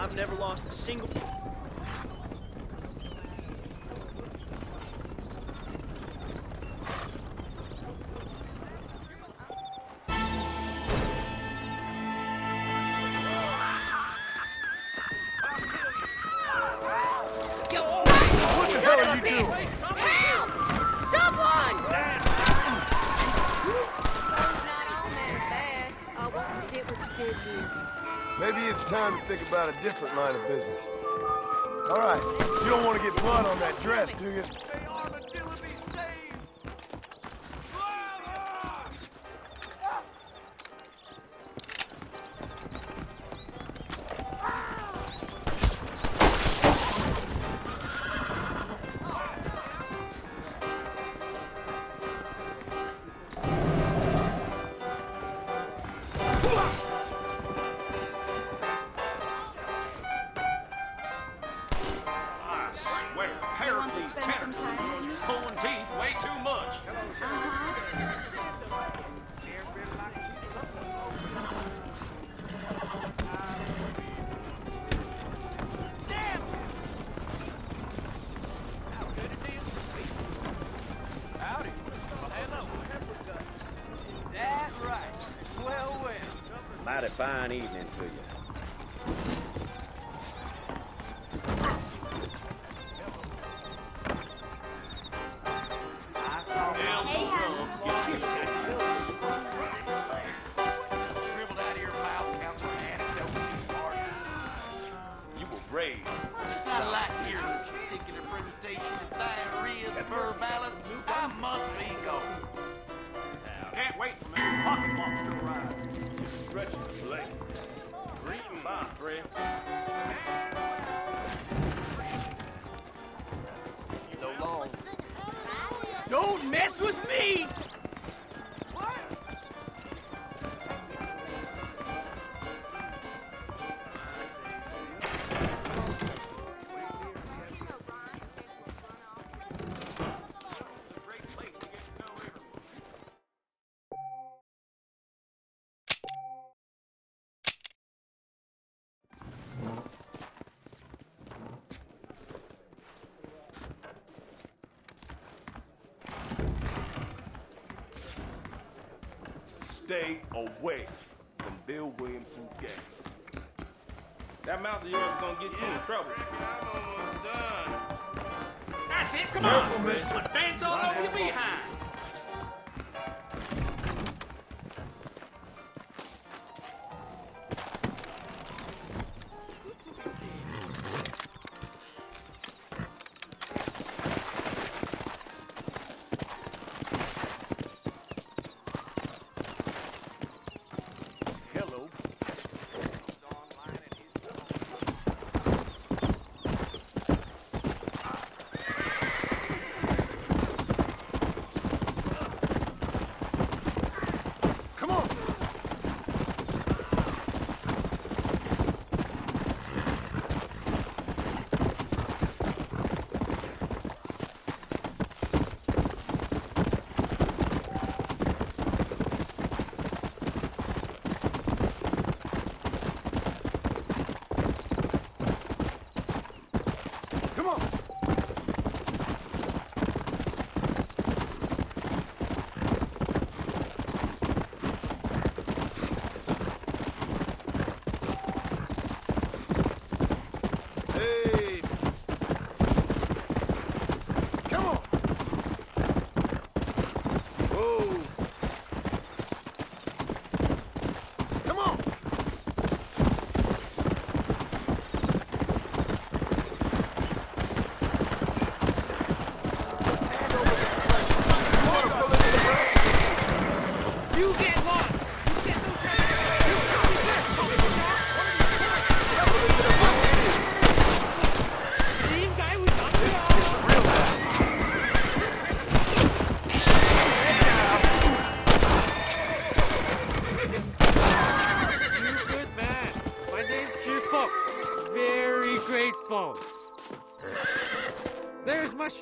I've never lost a single... Time to think about a different line of business. All right, you don't want to get blood on that dress, do you? May Armadillo be saved. Fine evening to you. You were raised. Just I like here this particular presentation of diarrhea, bird ballast. I must be going. Can't wait for Mr. Pocket Monster to arrive. Stretching the plate. Greeting, my friend. So long. Don't mess with me! What? Stay away from Bill Williamson's gang. That mouth of yours is gonna get you in trouble. I'm almost done. That's it. Come on, mister. Dance all over your behind.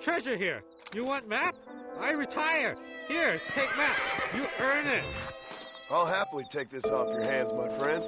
Treasure here. You want map? I retire. Here, take map. You earn it. I'll happily take this off your hands, my friend.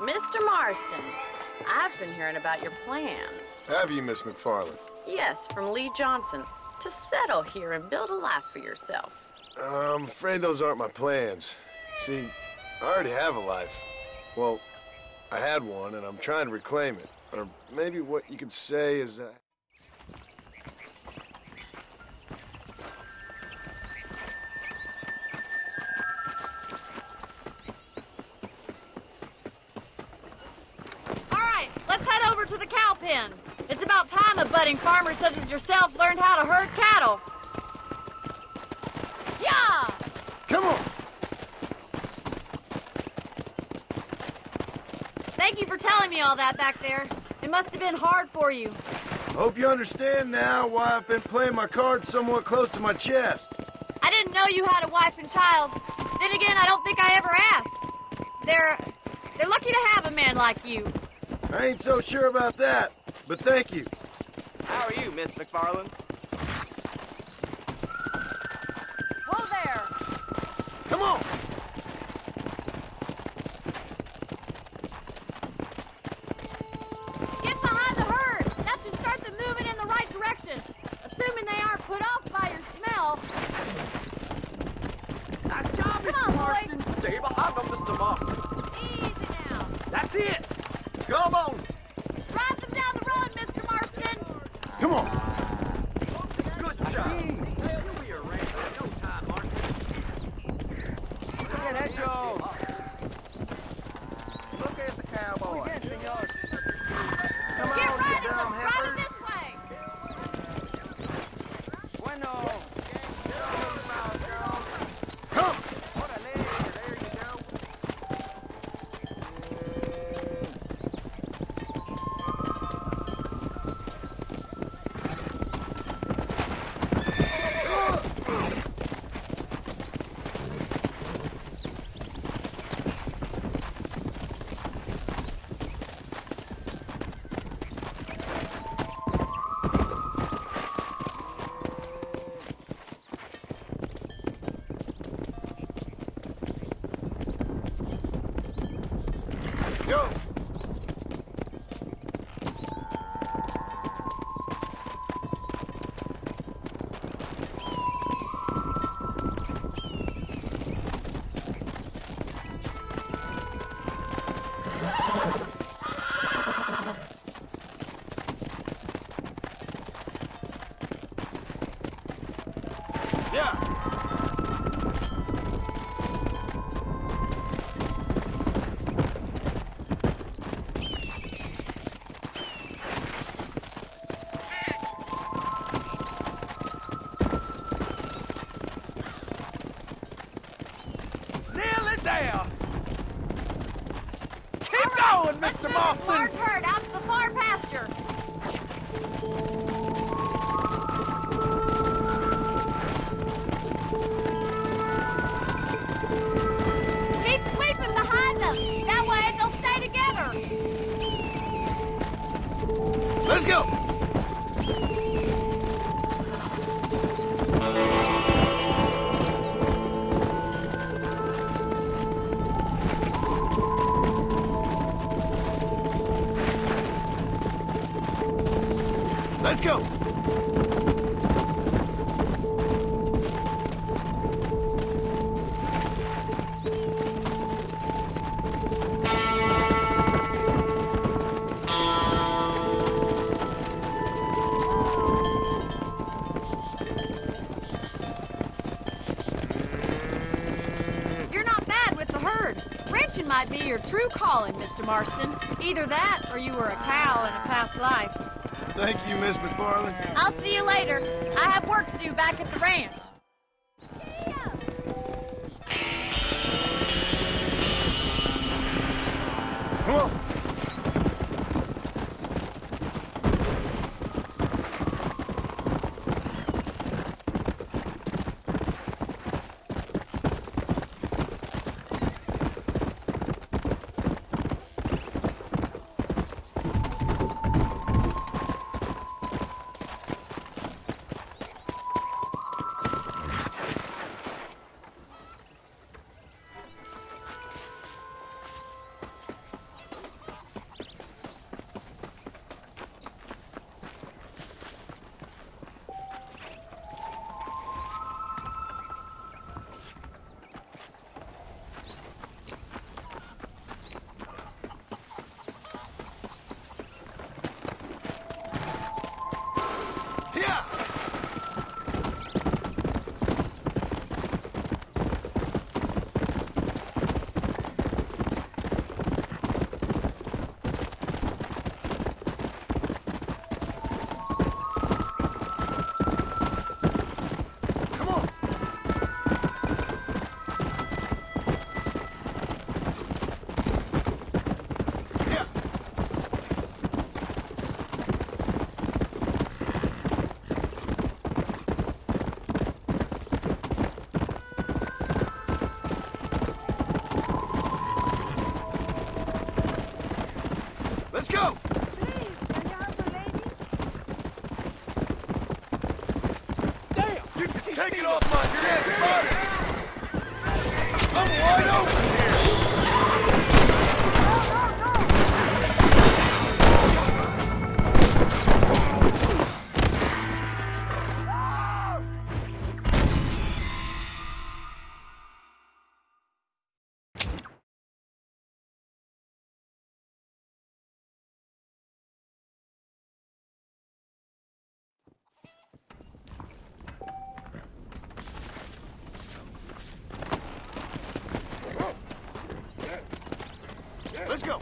Mr. Marston, I've been hearing about your plans. Have you, Miss MacFarlane? Yes, from Leigh Johnson, to settle here and build a life for yourself. I'm afraid those aren't my plans. See, I already have a life. Well, I had one, and I'm trying to reclaim it. Or maybe what you could say is that... All right, let's head over to the cow pen. It's about time a budding farmer such as yourself learned how to herd cattle. Yeah! Come on! Thank you for telling me all that back there. It must have been hard for you. Hope you understand now why I've been playing my cards somewhat close to my chest. I didn't know you had a wife and child. Then again, I don't think I ever asked. They're lucky to have a man like you. I ain't so sure about that, but thank you. How are you, Miss MacFarlane? Whoa there! Come on! True calling, Mr. Marston. Either that, or you were a cow in a past life. Thank you, Miss MacFarlane. I'll see you later. I have work to do back at the ranch. Let's go! Please, can you help the lady? Damn! You can take it off my dead body! I'm wide open here! Let's go.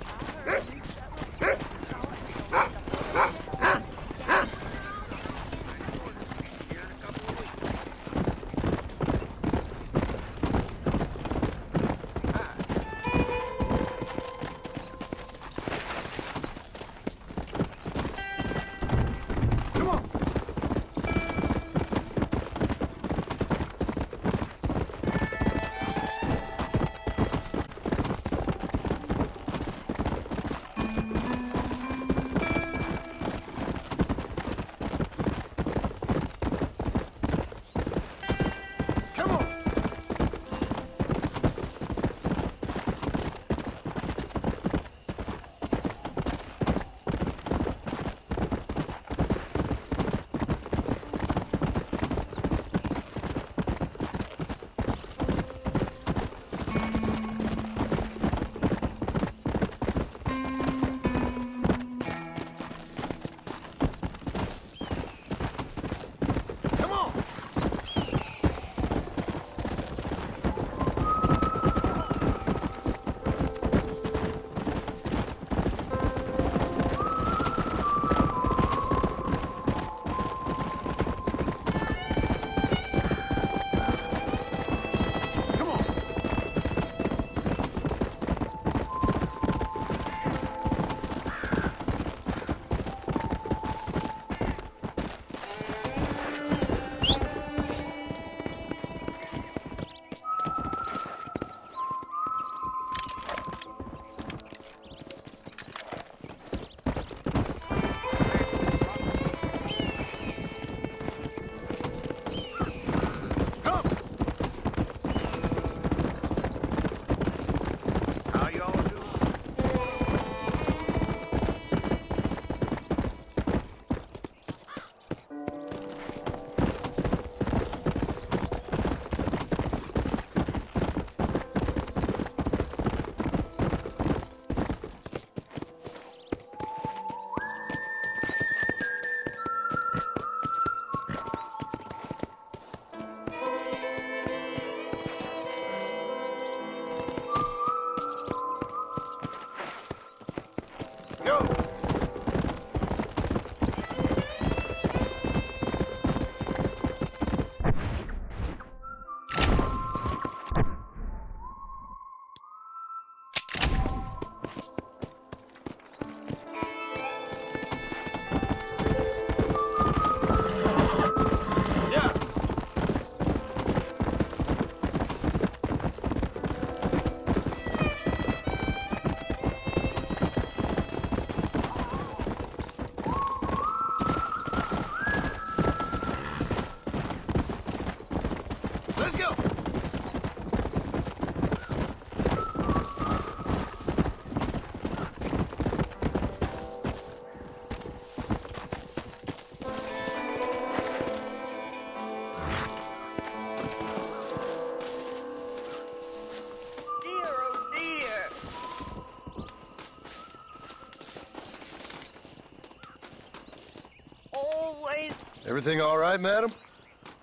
Everything all right, madam?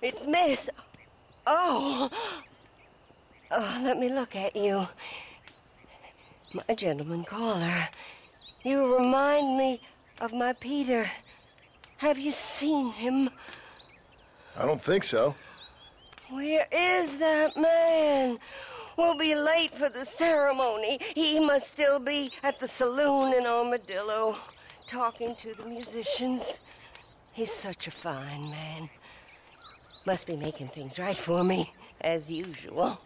It's Miss. Oh. Oh, let me look at you. My gentleman caller. You remind me of my Peter. Have you seen him? I don't think so. Where is that man? We'll be late for the ceremony. He must still be at the saloon in Armadillo, talking to the musicians. He's such a fine man. Must be making things right for me, as usual.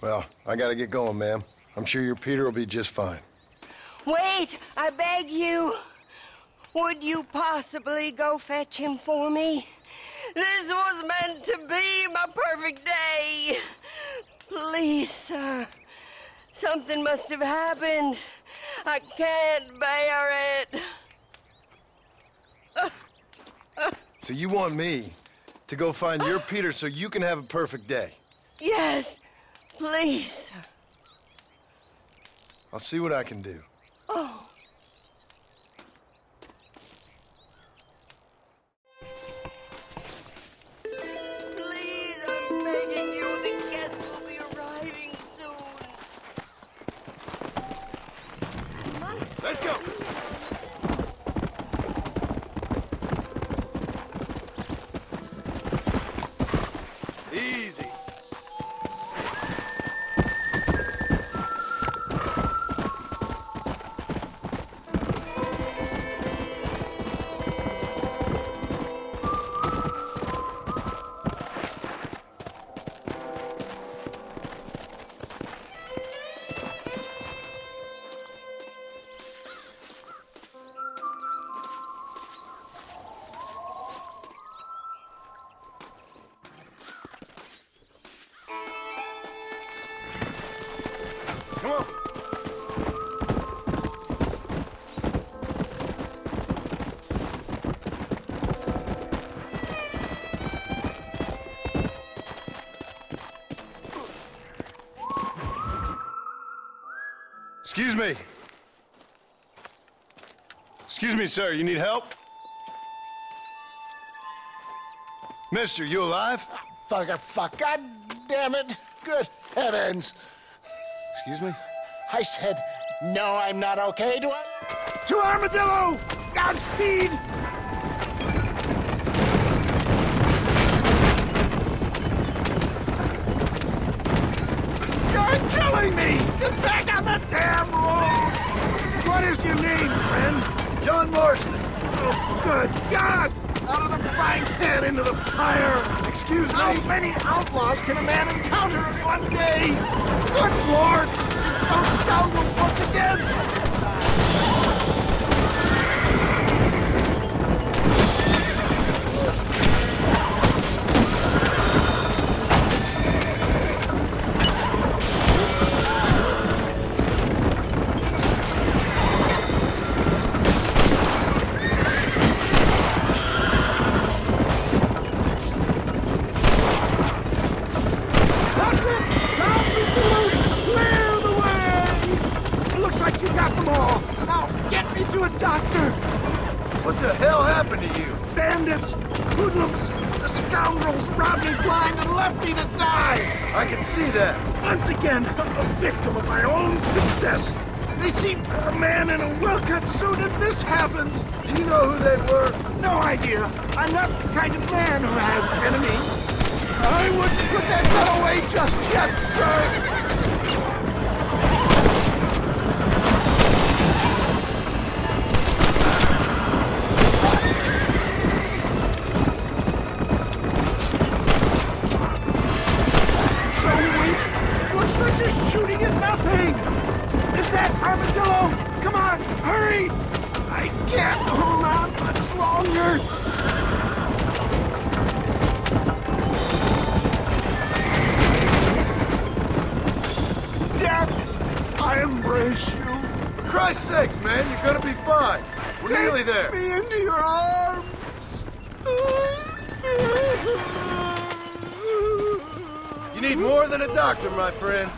Well, I gotta get going, ma'am. I'm sure your Peter will be just fine. Wait, I beg you. Would you possibly go fetch him for me? This was meant to be my perfect day. Please, sir. Something must have happened. I can't bear it. So you want me to go find your Peter so you can have a perfect day? Yes, please, sir. I'll see what I can do. Oh. Please, I'm begging you. The guests will be arriving soon. Let's go. Easy. Excuse me. Excuse me, sir. You need help? Mister, you alive? Fuck. God damn it. Good heavens. Excuse me? I said, no, I'm not okay. Do I? To Armadillo! On speed! You're killing me! Get back! Damn roll! What is your name, friend? John Marston. Oh, good God! Out of the frying pan into the fire! Excuse me? How many outlaws can a man encounter in one day? Good Lord! It's those scoundrels once again! I'm not the kind of man who has enemies. I wouldn't put that gun away just yet, sir. So weak. Looks like they're shooting at nothing. Is that Armadillo? Come on, hurry! I can't hold on much longer. Christ's sakes, man, you're gonna be fine. We're nearly there. Take me into your arms. You need more than a doctor, my friend.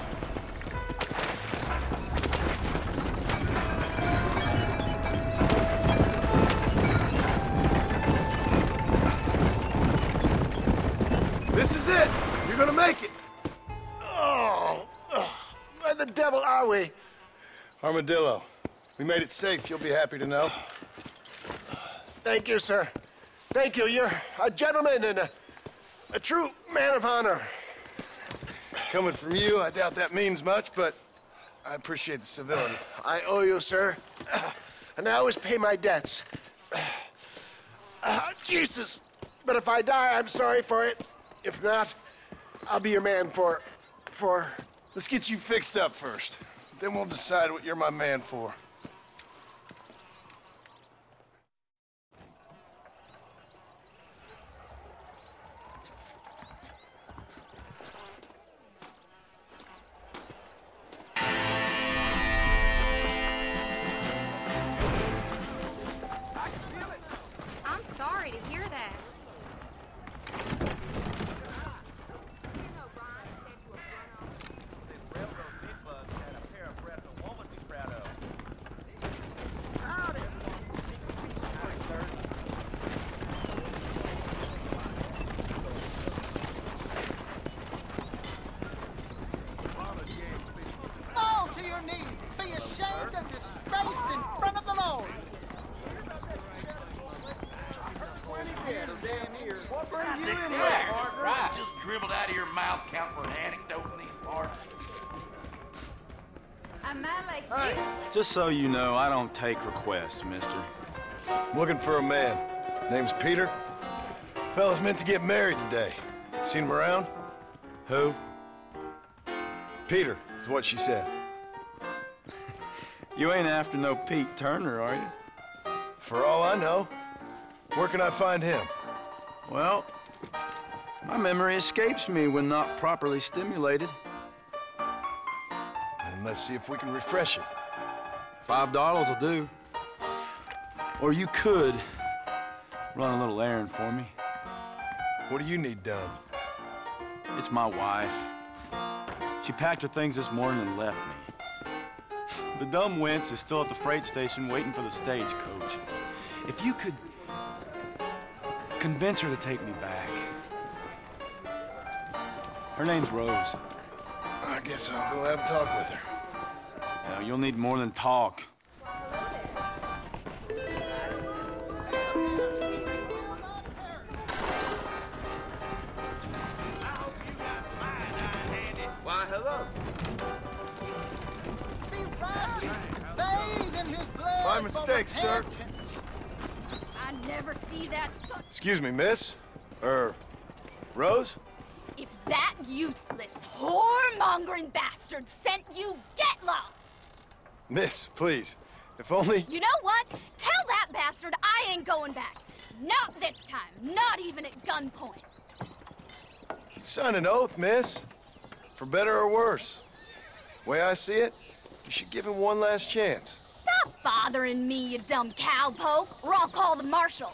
This is it. You're gonna make it. Oh, where the devil are we? Armadillo, we made it safe. You'll be happy to know. Thank you, sir. Thank you. You're a gentleman and a true man of honor. Coming from you, I doubt that means much, but I appreciate the civility. I owe you, sir. And I always pay my debts. Jesus. But if I die, I'm sorry for it. If not, I'll be your man for... Let's get you fixed up first. Then we'll decide what you're my man for. of your mouth count for an anecdote in these parts? Am I like you? Just so you know, I don't take requests, mister. I'm looking for a man. Name's Peter. Fella's meant to get married today. Seen him around? Who? Peter, is what she said. You ain't after no Pete Turner, are you? For all I know. Where can I find him? Well, my memory escapes me when not properly stimulated. And let's see if we can refresh it. $5 will do. Or you could run a little errand for me. What do you need done? It's my wife. She packed her things this morning and left me. The dumb wench is still at the freight station waiting for the stagecoach. If you could convince her to take me back. Her name's Rose. I guess I'll go have a talk with her. Now, you'll need more than talk. Why, hello. Be right. Bathe in his blood. My mistake, sir. I never see that. Excuse me, miss? Rose? If that useless, whoremongering bastard sent you, get lost! Miss, please. If only... You know what? Tell that bastard I ain't going back. Not this time. Not even at gunpoint. Sign an oath, miss. For better or worse. The way I see it, you should give him one last chance. Stop bothering me, you dumb cowpoke, or I'll call the marshal.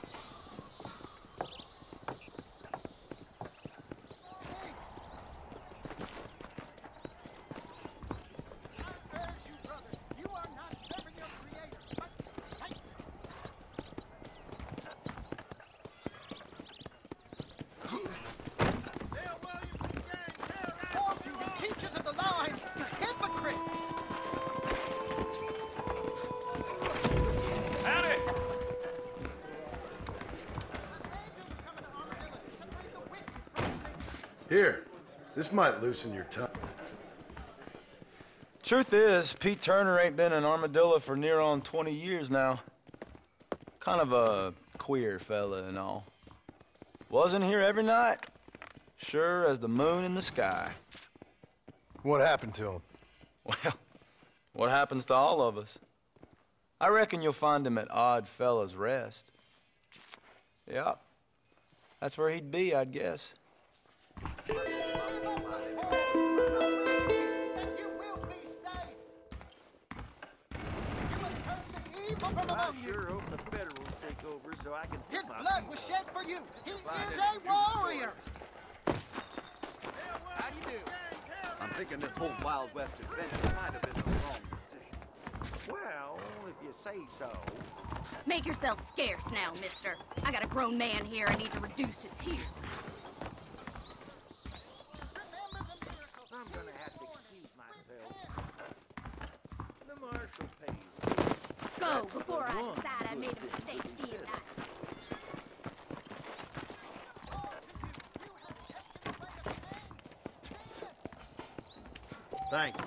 Here, this might loosen your tongue. Truth is, Pete Turner ain't been in Armadillo for near on 20 years now. Kind of a queer fella and all. Wasn't here every night, sure as the moon in the sky. What happened to him? Well, what happens to all of us? I reckon you'll find him at Odd Fella's Rest. Yeah, that's where he'd be, I'd guess. I sure hope the Federals take over so I can... His blood was shed for you. He is a warrior. How do you do? I'm thinking this whole Wild West adventure might have been the wrong decision. Well, if you say so. Make yourself scarce now, mister. I got a grown man here I need to reduce to tears. I'm gonna have to excuse myself. The marshal pays. Go before I decide I made a mistake here. Thank you.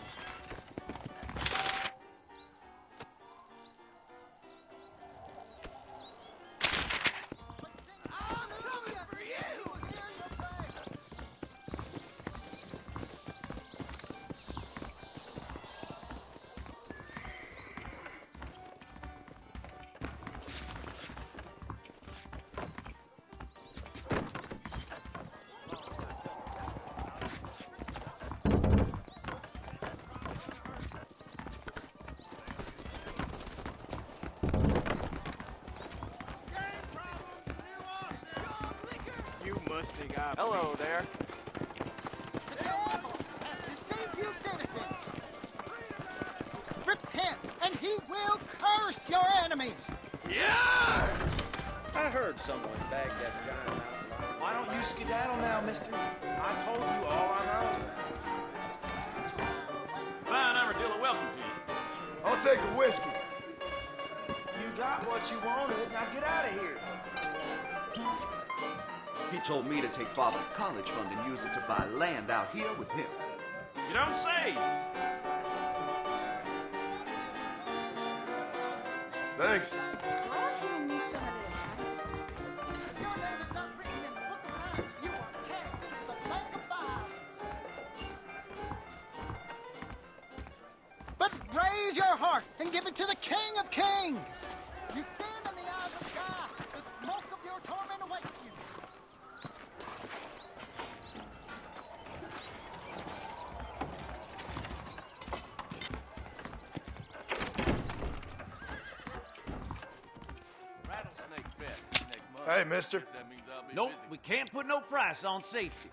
Hello there. The devil has deceived you, citizens. Repent, and he will curse your enemies. Yeah! I heard someone bag that giant out. Why don't you skedaddle now, mister? I told you all I know. Fine Armadillo, welcome to you. I'll take a whiskey. You got what you wanted. Now get out of here. He told me to take Father's college fund and use it to buy land out here with him. You don't say. Thanks. But raise your heart and give it to the King of Kings. You stand in the eyes of God. The smoke of your torment awaits you. Rattlesnake bet. Hey, mister. Nope, we can't put no price on safety.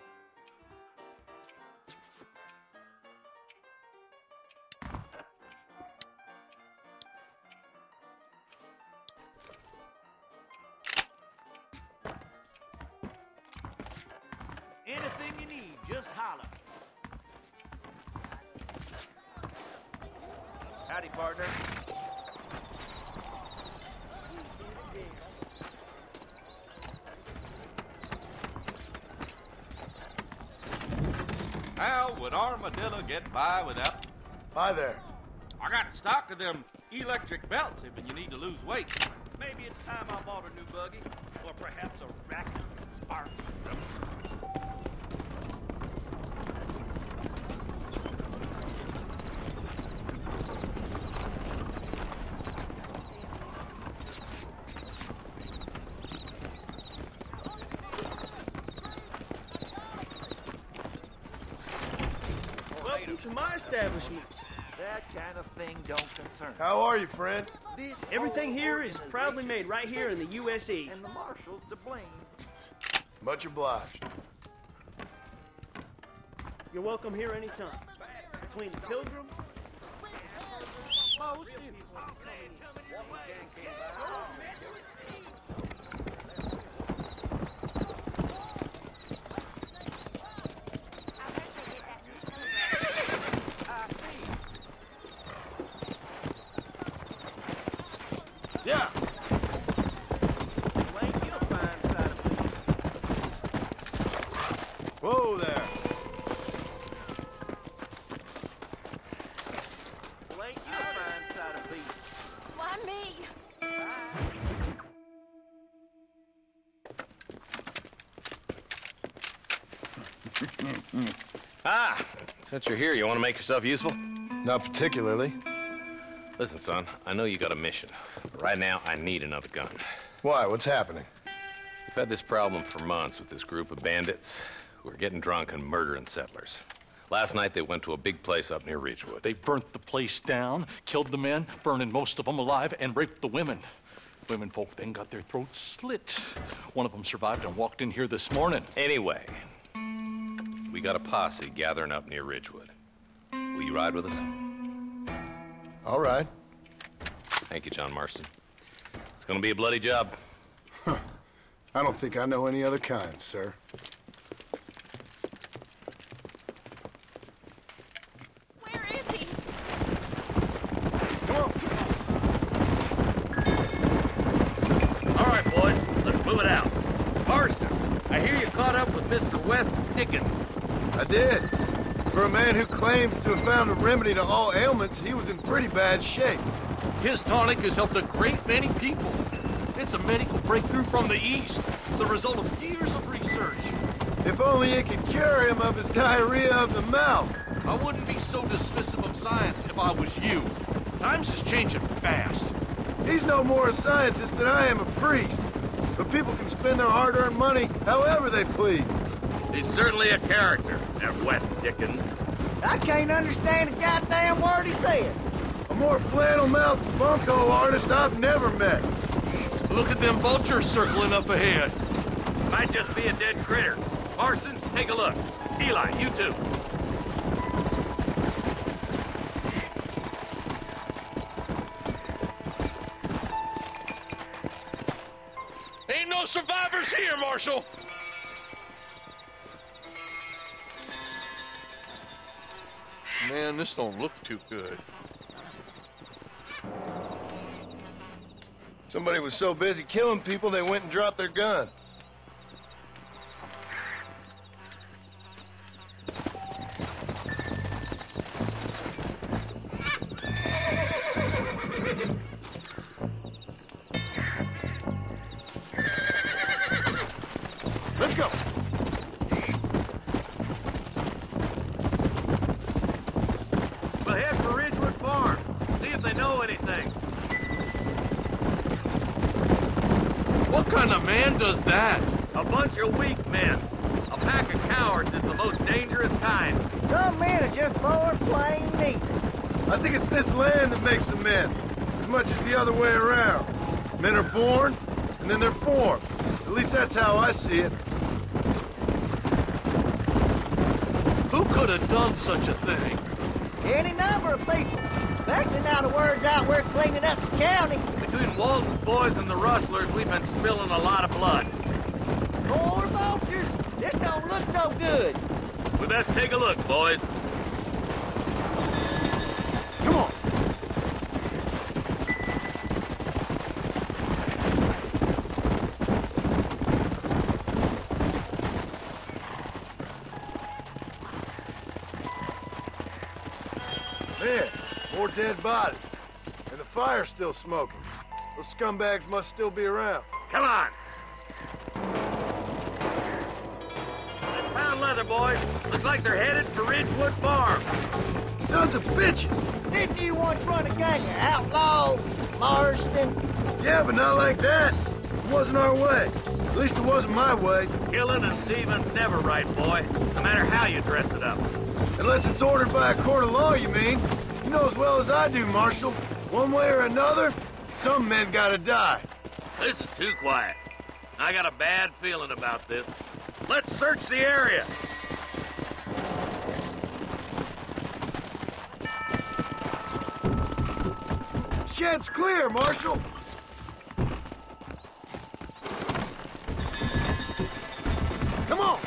Get by without. Hi there. I got stock of them electric belts if you need to lose weight. Maybe it's time I bought a new buggy, or perhaps a rack and sparks. That kind of thing don't concern. How are you, friend? Everything here is proudly made right here in the USA. And the marshals to blame. Much obliged. You're welcome here anytime. Between the pilgrims. Since you're here, you want to make yourself useful? Not particularly. Listen, son, I know you got a mission. But right now, I need another gun. Why? What's happening? We've had this problem for months with this group of bandits who are getting drunk and murdering settlers. Last night, they went to a big place up near Ridgewood. They burnt the place down, killed the men, burning most of them alive, and raped the women. Women folk then got their throats slit. One of them survived and walked in here this morning. Anyway, we got a posse gathering up near Ridgewood. Will you ride with us? All right. Thank you, John Marston. It's gonna be a bloody job. Huh. I don't think I know any other kind, sir. Where is he? Come on. All right, boys, let's move it out. Marston, I hear you caught up with Mr. West Dickens. I did. For a man who claims to have found a remedy to all ailments, he was in pretty bad shape. His tonic has helped a great many people. It's a medical breakthrough from the East, the result of years of research. If only it could cure him of his diarrhea of the mouth. I wouldn't be so dismissive of science if I was you. Times is changing fast. He's no more a scientist than I am a priest. But people can spend their hard-earned money however they please. He's certainly a character, that West Dickens. I can't understand a goddamn word he said. A more flannel-mouthed bunco artist I've never met. Look at them vultures circling up ahead. Might just be a dead critter. Marston, take a look. Eli, you too. Ain't no survivors here, Marshal. Man, this don't look too good. Somebody was so busy killing people, they went and dropped their gun. know anything. What kind of man does that? A bunch of weak men. A pack of cowards is the most dangerous kind. Some men are just born plain evil. I think it's this land that makes them men, as much as the other way around. Men are born, and then they're formed. At least that's how I see it. Who could have done such a thing? Any number of people, especially now the word's out we're cleaning up the county. Between Walton's boys and the rustlers, we've been spilling a lot of blood. Poor vultures, this don't look so good. We best take a look, boys. Come on. Dead body, and the fire's still smoking. Those scumbags must still be around. Come on! That pound leather, boys. Looks like they're headed for Ridgewood Farm. Sons of bitches! Didn't you once run a gang of outlaws, Marston? Yeah, but not like that. It wasn't our way. At least it wasn't my way. Killing and thieving's never right, boy. No matter how you dress it up. Unless it's ordered by a court of law, you mean? You know as well as I do, Marshal. One way or another, some men gotta die. This is too quiet. I got a bad feeling about this. Let's search the area. Shed's clear, Marshal. Come on.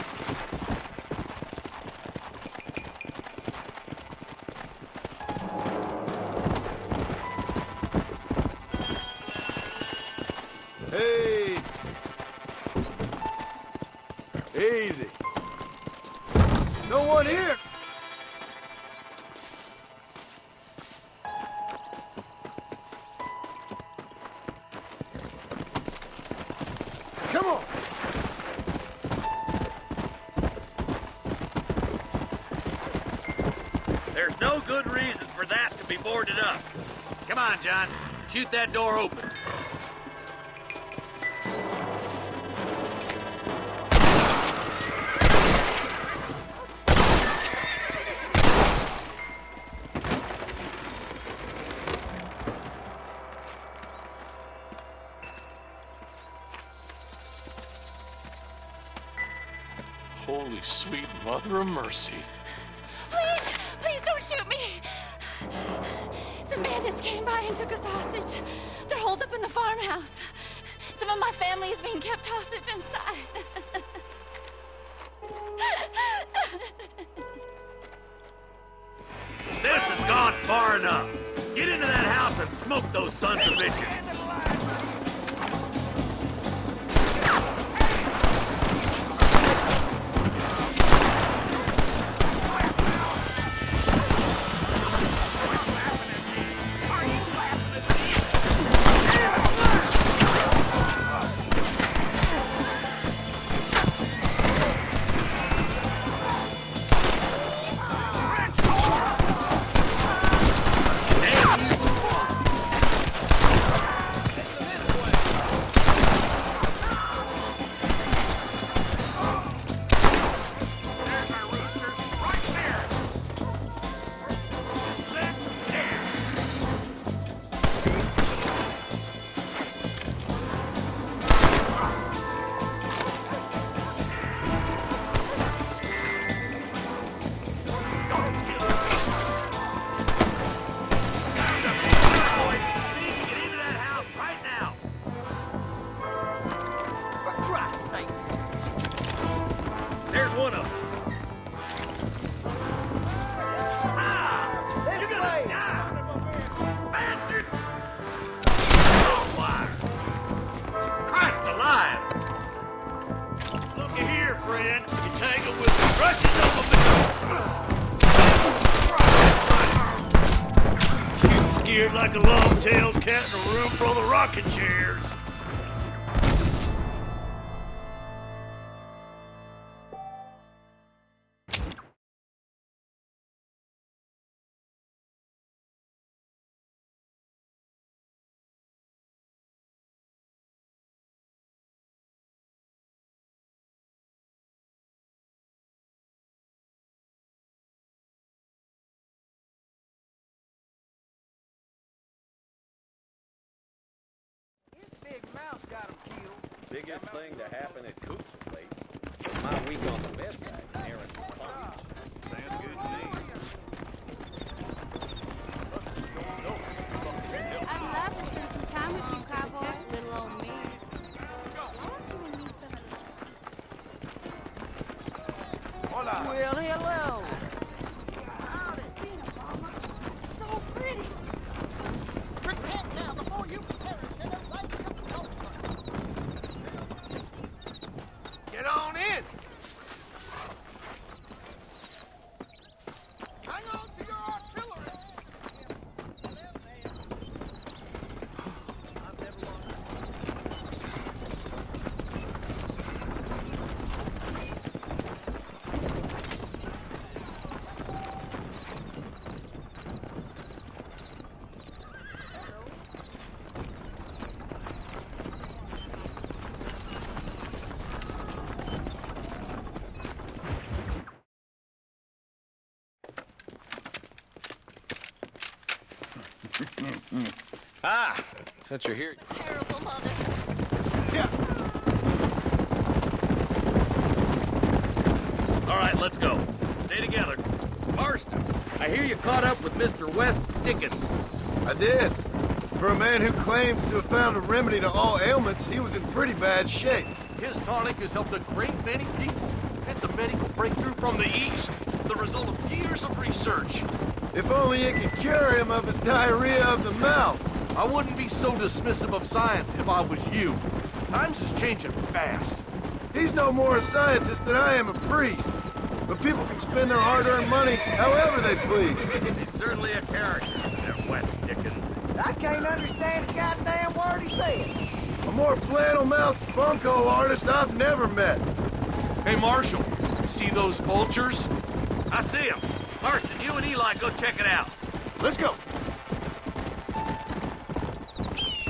John, shoot that door open. Holy sweet mother of mercy. Please, please don't shoot me. Some bandits came by and took us hostage. They're holed up in the farmhouse. Some of my family is being kept hostage inside. This has gone far enough. Get into that house and smoke those sons of bitches. else got him killed. Biggest thing to happen at Coop's place was my week on the bed back near at the college. Sounds good to me. I'd love to spend some time with you, cowboy. Little old me. Hola. Well, hello. Oh, to see you, Mama. It's so pretty. Prepare now before you perish. Get on in. Hang on to your artillery. I've never Ah, since you're here. A terrible mother. Yeah. All right, let's go. Stay together. Marston, I hear you caught up with Mr. West Dickens. I did. For a man who claims to have found a remedy to all ailments, he was in pretty bad shape. His tonic has helped a great many people. It's a medical breakthrough from the East, the result of years of research. If only it could cure him of his diarrhea of the mouth. I wouldn't be so dismissive of science if I was you. Times is changing fast. He's no more a scientist than I am a priest. But people can spend their hard-earned money however they please. He's certainly a character, that West Dickens. I can't understand a goddamn word he said. A more flannel-mouthed bunco artist I've never met. Hey, Marshall, you see those vultures? I see them. Marston, you and Eli go check it out. Let's go.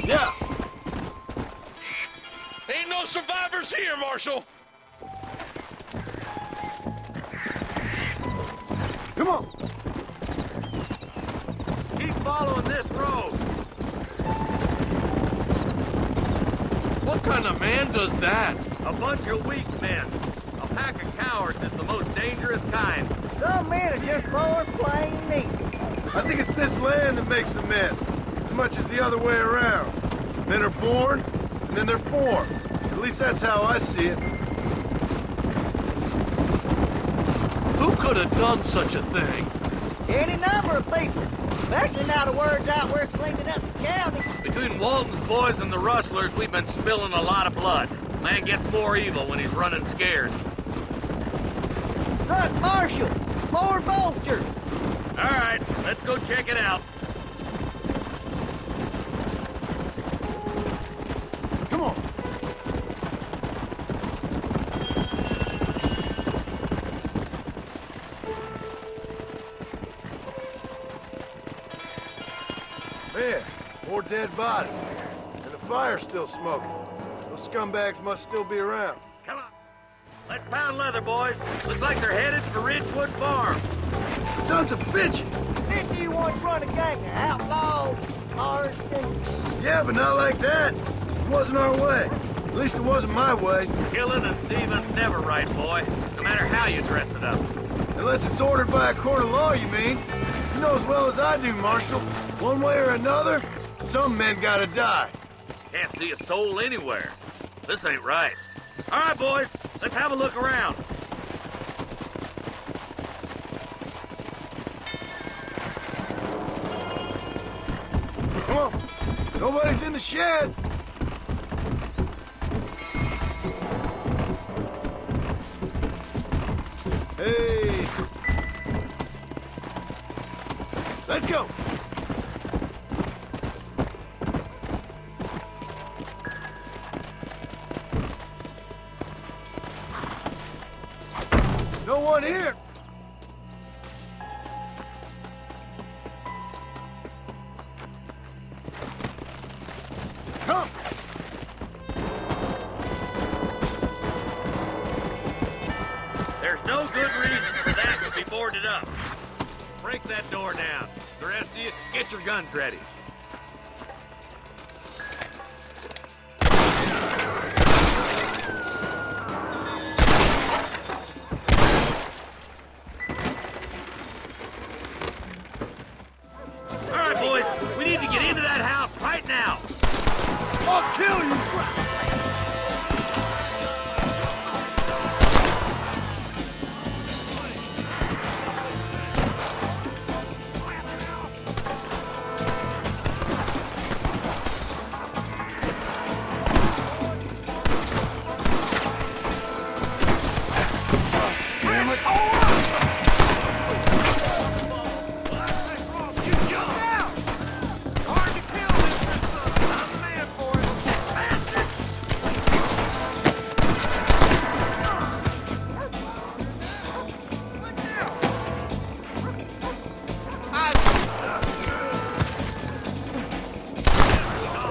Yeah. Ain't no survivors here, Marshall. Come on. Keep following this road. What kind of man does that? A bunch of weak men. A pack of cowards is the most dangerous kind. Some men are just born plain naked. I think it's this land that makes the men, as much as the other way around. Men are born, and then they're formed. At least that's how I see it. Who could have done such a thing? Any number of people. Especially now the word's out we're cleaning up the county. Between Walton's boys and the rustlers, we've been spilling a lot of blood. Man gets more evil when he's running scared. Look, Marshall! More vultures! All right, let's go check it out. Come on. Man, more dead bodies. And the fire's still smoking. Those scumbags must still be around. Let's pound leather, boys. Looks like they're headed for Ridgewood Farm. Sons of bitches! Didn't you want to run a gang of outlaws, Marston? Yeah, but not like that. It wasn't our way. At least it wasn't my way. Killing and thieving's never right, boy. No matter how you dress it up. Unless it's ordered by a court of law, you mean? You know as well as I do, Marshal. One way or another, some men gotta die. Can't see a soul anywhere. This ain't right. All right, boys. Let's have a look around. Come on. Nobody's in the shed. Hey. Let's go. Here. Come. There's no good reason for that to be boarded up. Break that door down. The rest of you, get your guns ready.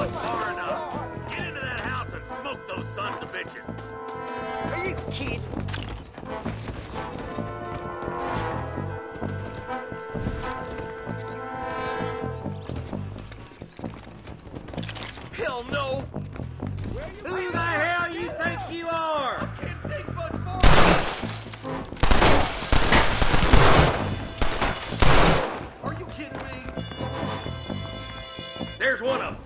it far enough. Get into that house and smoke those sons of bitches. Are you kidding? Hell no! Who the hell you think you are? I can't take much more! Are you kidding me? There's one of them.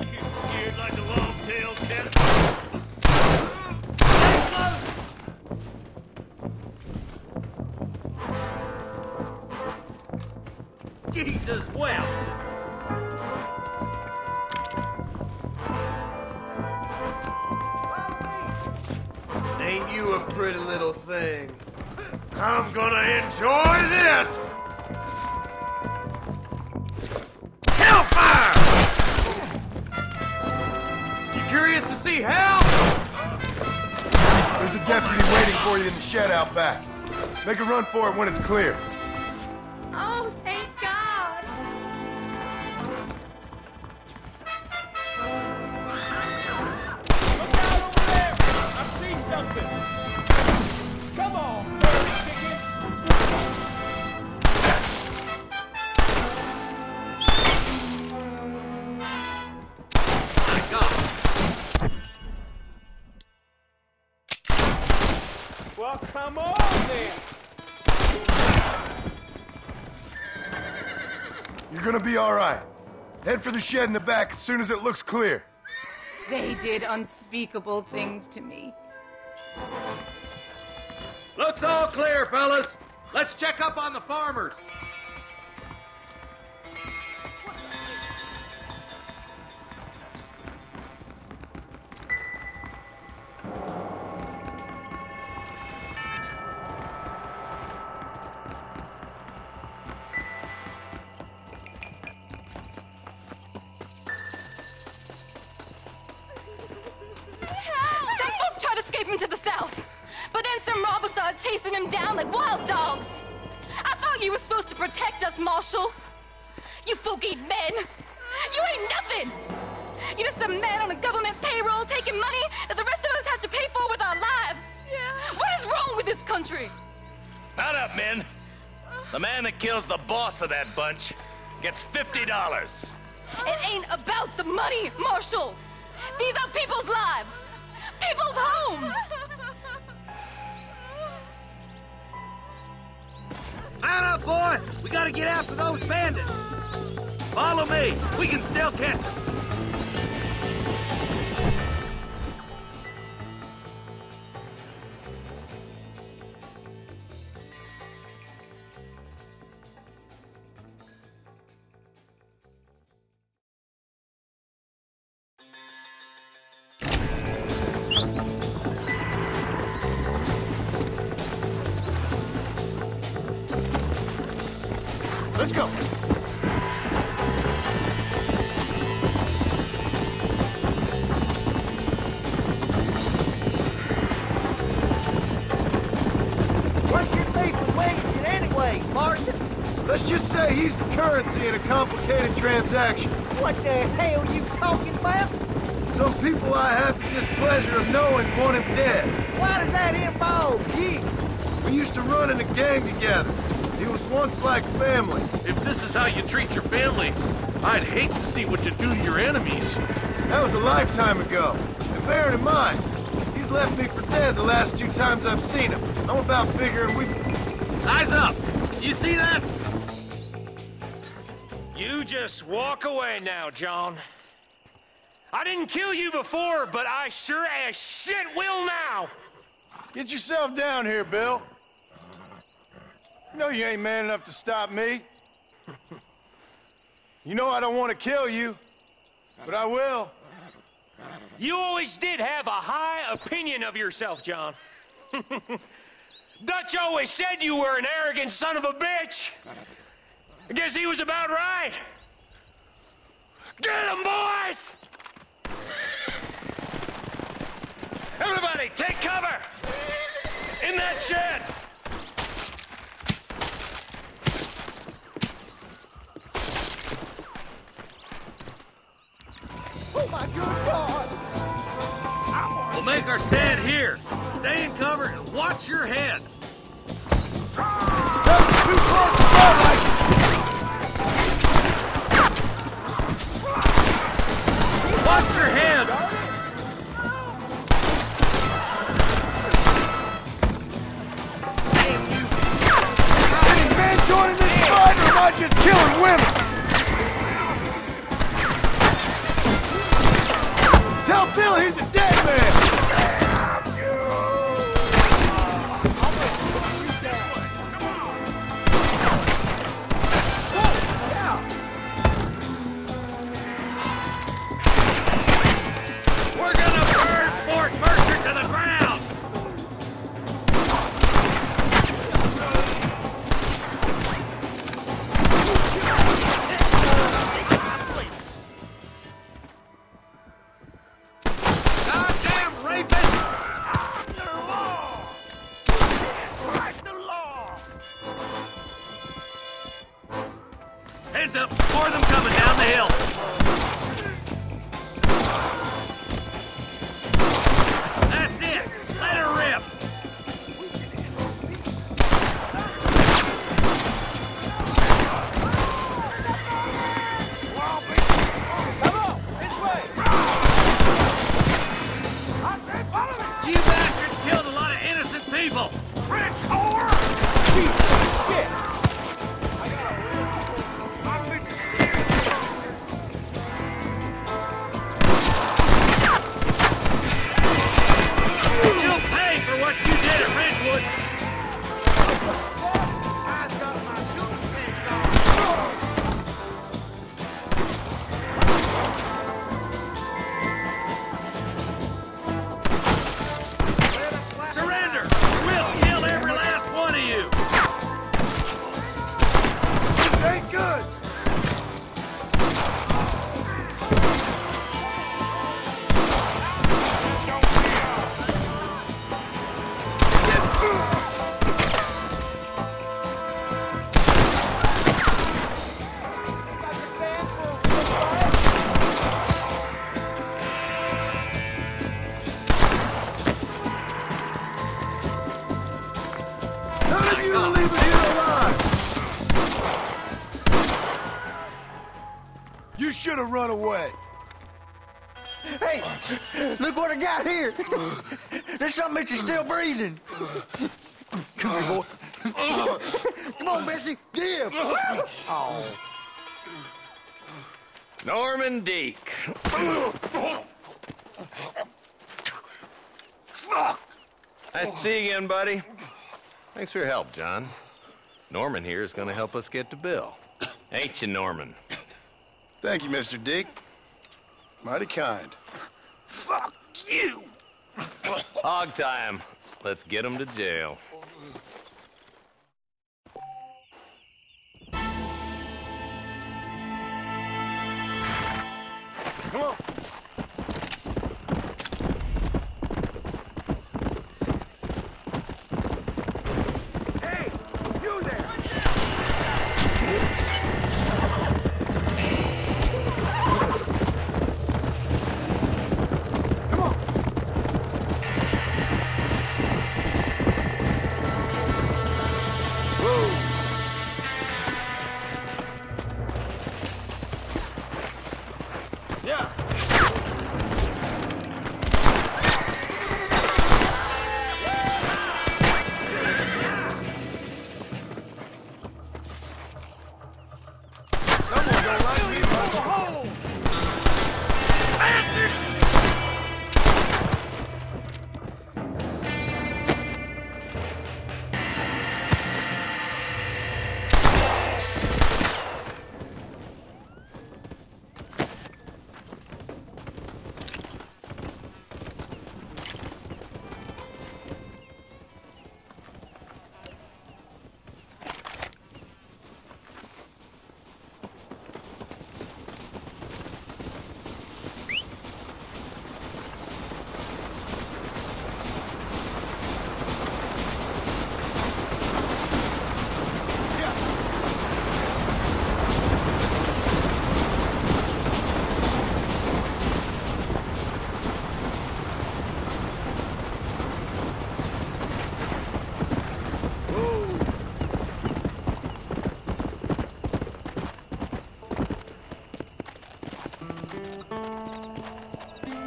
You scared like a long-tailed cat. Jesus, well. Ain't you a pretty little thing? I'm gonna enjoy this! Hellfire! You curious to see hell? There's a deputy waiting for you in the shed out back. Make a run for it when it's clear. Oh, thank God. Come on, dirty chicken! My God! Well, come on then! You're gonna be all right. Head for the shed in the back as soon as it looks clear. They did unspeakable things to me. Looks all clear, fellas. Let's check up on the farmers. Chasing him down like wild dogs. I thought you were supposed to protect us, Marshal. You folk ain't men. You ain't nothing. You're just a man on a government payroll taking money that the rest of us have to pay for with our lives. Yeah. What is wrong with this country? Not up, men. The man that kills the boss of that bunch gets $50. It ain't about the money, Marshal. These are people's lives. People's homes. Man up, boy! We gotta get after those bandits! Follow me! We can still catch them! He's the currency in a complicated transaction. What the hell are you talking about? Some people I have the displeasure of knowing want him dead. Why does that involve you? We used to run in a gang together. It was once like family. If this is how you treat your family, I'd hate to see what you do to your enemies. That was a lifetime ago. And bearing in mind, he's left me for dead the last two times I've seen him. I'm about figuring we... Eyes up! You see that? You just walk away now, John. I didn't kill you before, but I sure as shit will now. Get yourself down here, Bill. You know you ain't man enough to stop me. You know I don't want to kill you, but I will. You always did have a high opinion of yourself, John. Dutch always said you were an arrogant son of a bitch. I guess he was about right. Get him, boys! Everybody, take cover! In that shed! God! We'll make our stand here. Stay in cover and watch your head. That's too close to the ball. Watch your head! Any man joining this fight, or am I just killing women? Tell Bill he's a dead man! Run away. Hey, look what I got here. There's something that you're still breathing. Come here, boy. Come on, Bessie. Give. Oh. Norman Deke. Fuck. Nice to see you again, buddy. Thanks for your help, John. Norman here is going to help us get to Bill. Ain't you, Norman? Thank you, Mr. Deke. Mighty kind. Fuck you! Hog time. Let's get him to jail. Come on.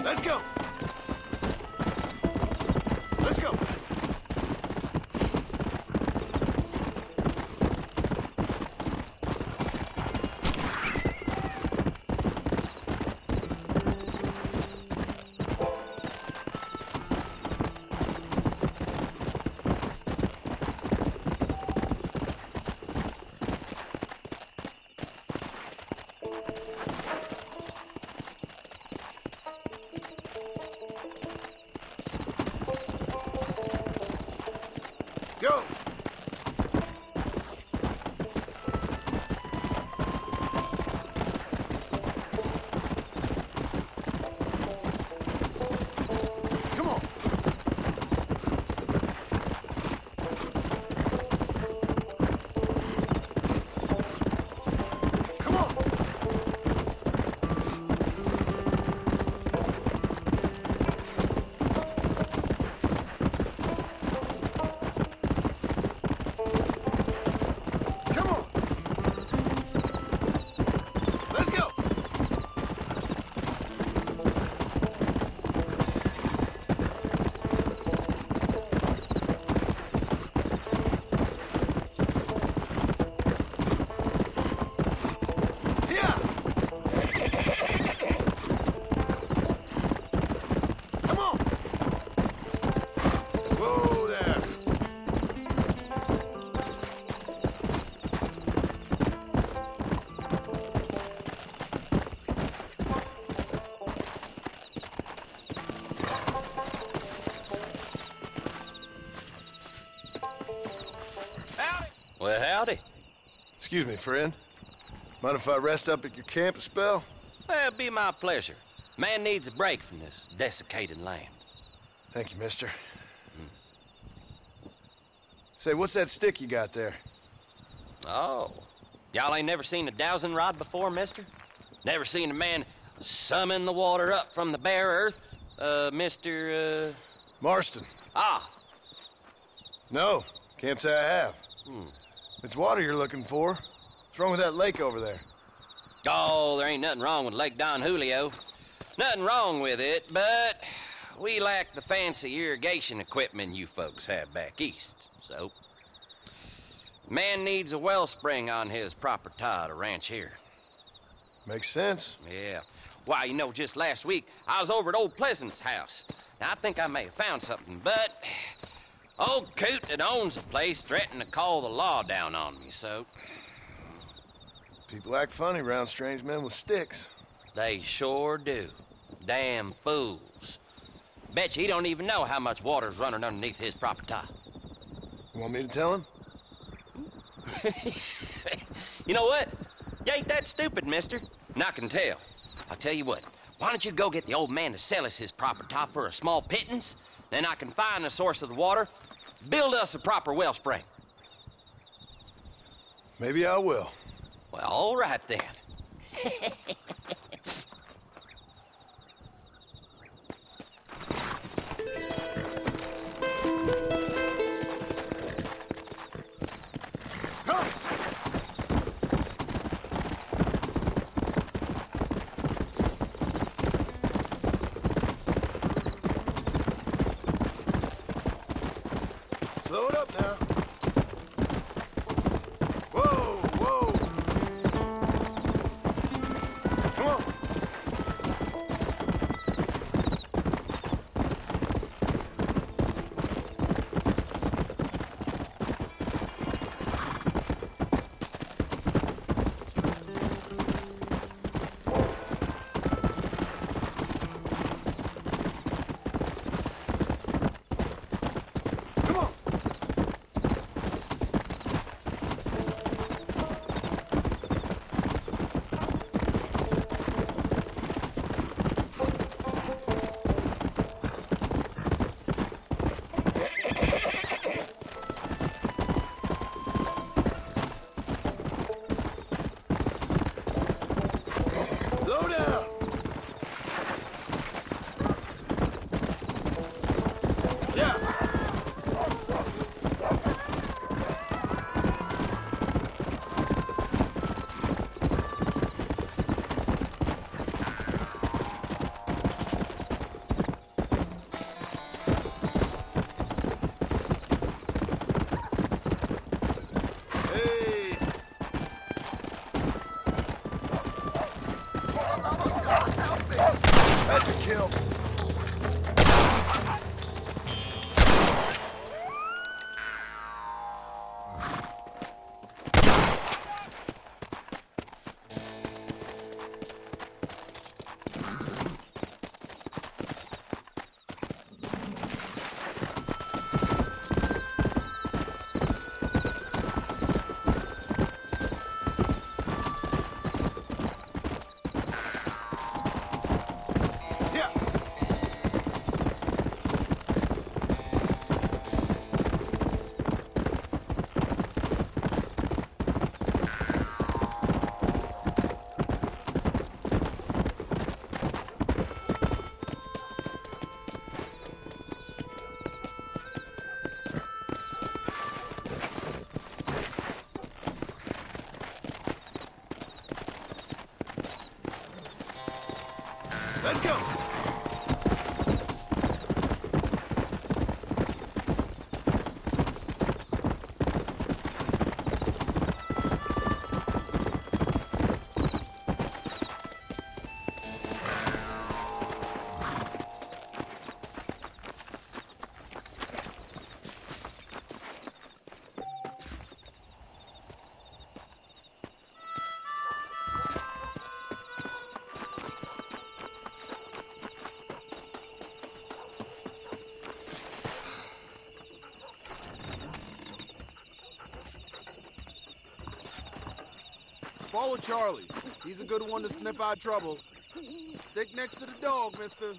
Let's go. Let's go. Excuse me, friend. Mind if I rest up at your camp a spell? Well, it'd be my pleasure. Man needs a break from this desiccated land. Thank you, mister. Say, what's that stick you got there? Oh. Y'all ain't never seen a dowsing rod before, mister? Never seen a man summon the water up from the bare earth? Mr. Marston. Ah. No, can't say I have. It's water you're looking for. What's wrong with that lake over there? Oh, there ain't nothing wrong with Lake Don Julio. Nothing wrong with it, but we lack the fancy irrigation equipment you folks have back east. So, man needs a wellspring on his proper tile to ranch here. Makes sense. Yeah. Why, you know, just last week, I was over at old Pleasant's house. Now, I think I may have found something, but old coot that owns the place threatened to call the law down on me, so people act funny around strange men with sticks. They sure do. Damn fools. Bet you he don't even know how much water's running underneath his proper tile. You want me to tell him? You know what? You ain't that stupid, mister. And I can tell. I'll tell you what. Why don't you go get the old man to sell us his proper tile for a small pittance? Then I can find the source of the water. Build us a proper wellspring. Maybe I will. Well, all right then. That's a kill. Let's go! Follow Charlie. He's a good one to sniff out trouble. Stick next to the dog, mister.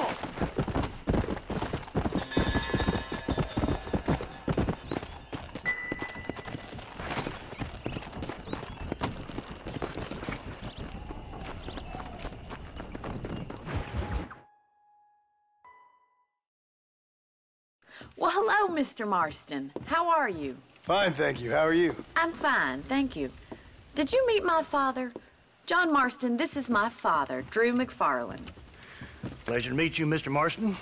on! Well, hello, Mr. Marston. How are you? Fine, thank you. How are you? I'm fine, thank you. Did you meet my father? John Marston, this is my father, Drew McFarland. Pleasure to meet you, Mr. Marston.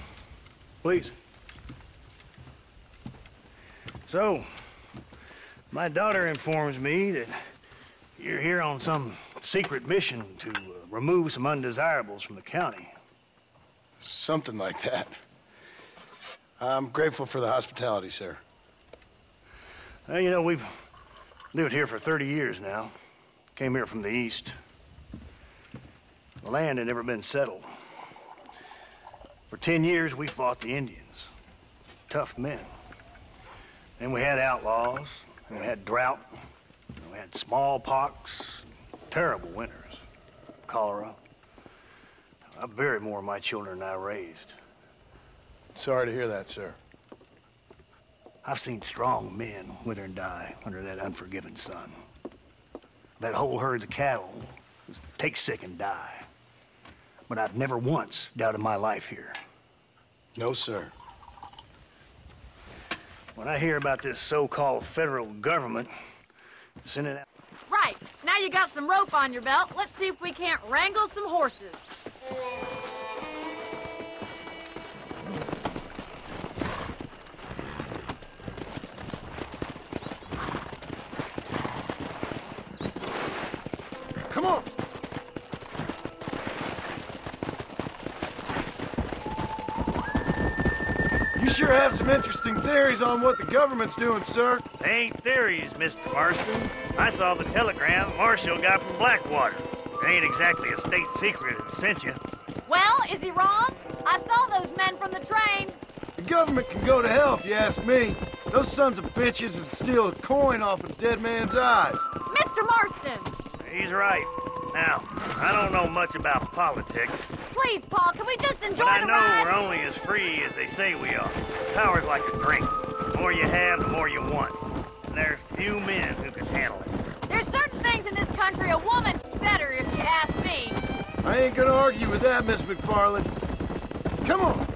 Please. So, my daughter informs me that you're here on some secret mission to remove some undesirables from the county. Something like that. I'm grateful for the hospitality, sir. Well, you know, we've lived here for 30 years now. Came here from the east. The land had never been settled. For 10 years, we fought the Indians. Tough men. Then we had outlaws, and we had drought, and we had smallpox, terrible winters, cholera. I buried more of my children than I raised. Sorry to hear that, sir. I've seen strong men wither and die under that unforgiving sun. That whole herd of cattle take sick and die. But I've never once doubted my life here. No, sir. When I hear about this so-called federal government, send it out. Right, now you got some rope on your belt. Let's see if we can't wrangle some horses. Come on. You sure have some interesting theories on what the government's doing, sir. They ain't theories, Mr. Marston. I saw the telegram Marshall got from Blackwater. It ain't exactly a state secret that sent you. Well, is he wrong? I saw those men from the train. The government can go to hell, if you ask me. Those sons of bitches would steal a coin off a dead man's eyes. Mr. Marston! He's right. Now, I don't know much about politics. Please, Paul, can we just enjoy the ride? But I know we're only as free as they say we are. Power's like a drink. The more you have, the more you want. And there's few men who can handle it. There's certain things in this country a woman's better, if you ask me. I ain't gonna argue with that, Miss MacFarlane. Come on.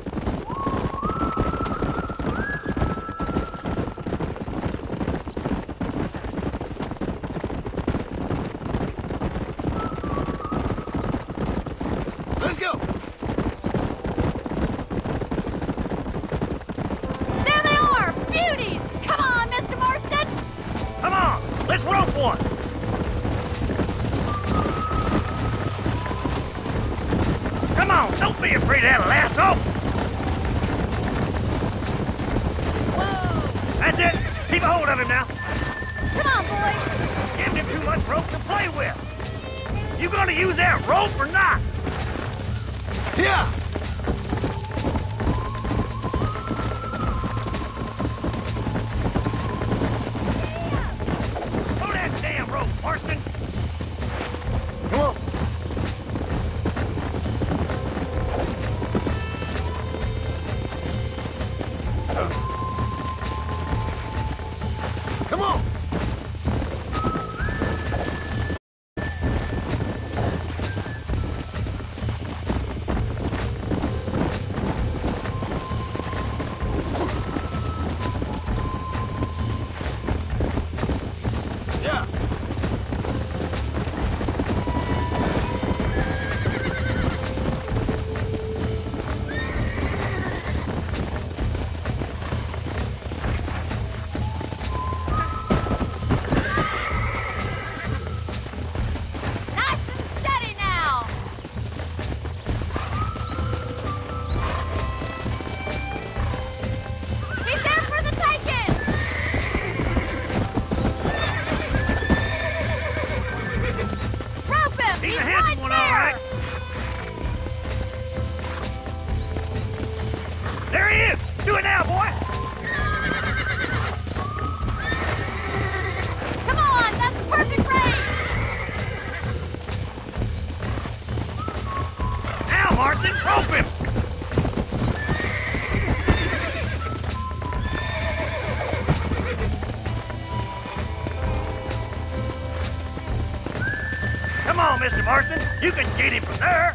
Rope him! Mr. Marston. You can get him from there.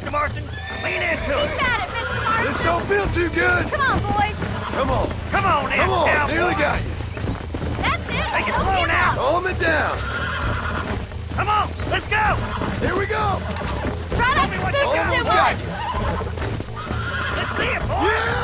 Mr. Marston. Lean into it. He's got it, Mr. Marston. This don't feel too good. Come on, boys. Come on. Come on, now. Come on. Now. Nearly got you. That's it. Take it slow now. Calm it down. Come on. Let's go. Here we go. Right up the fingers it was. Let's see it, boys. Yeah.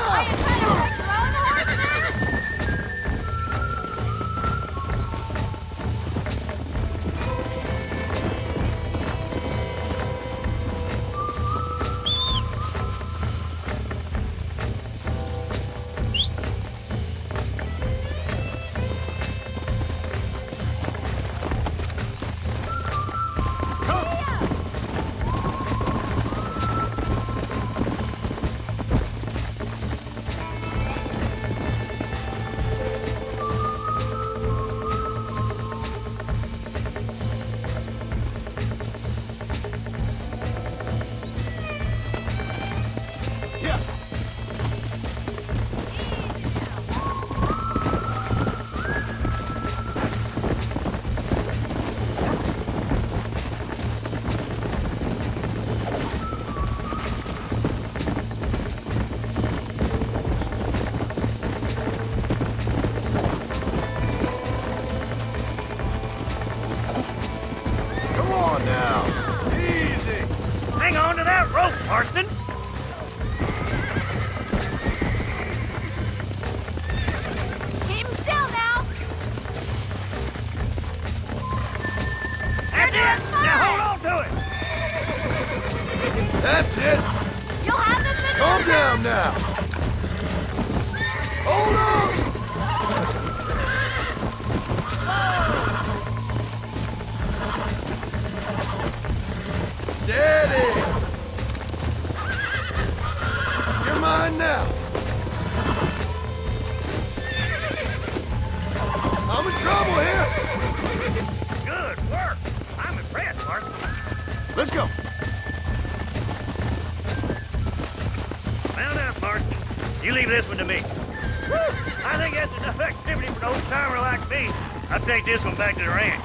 Take this one back to the ranch.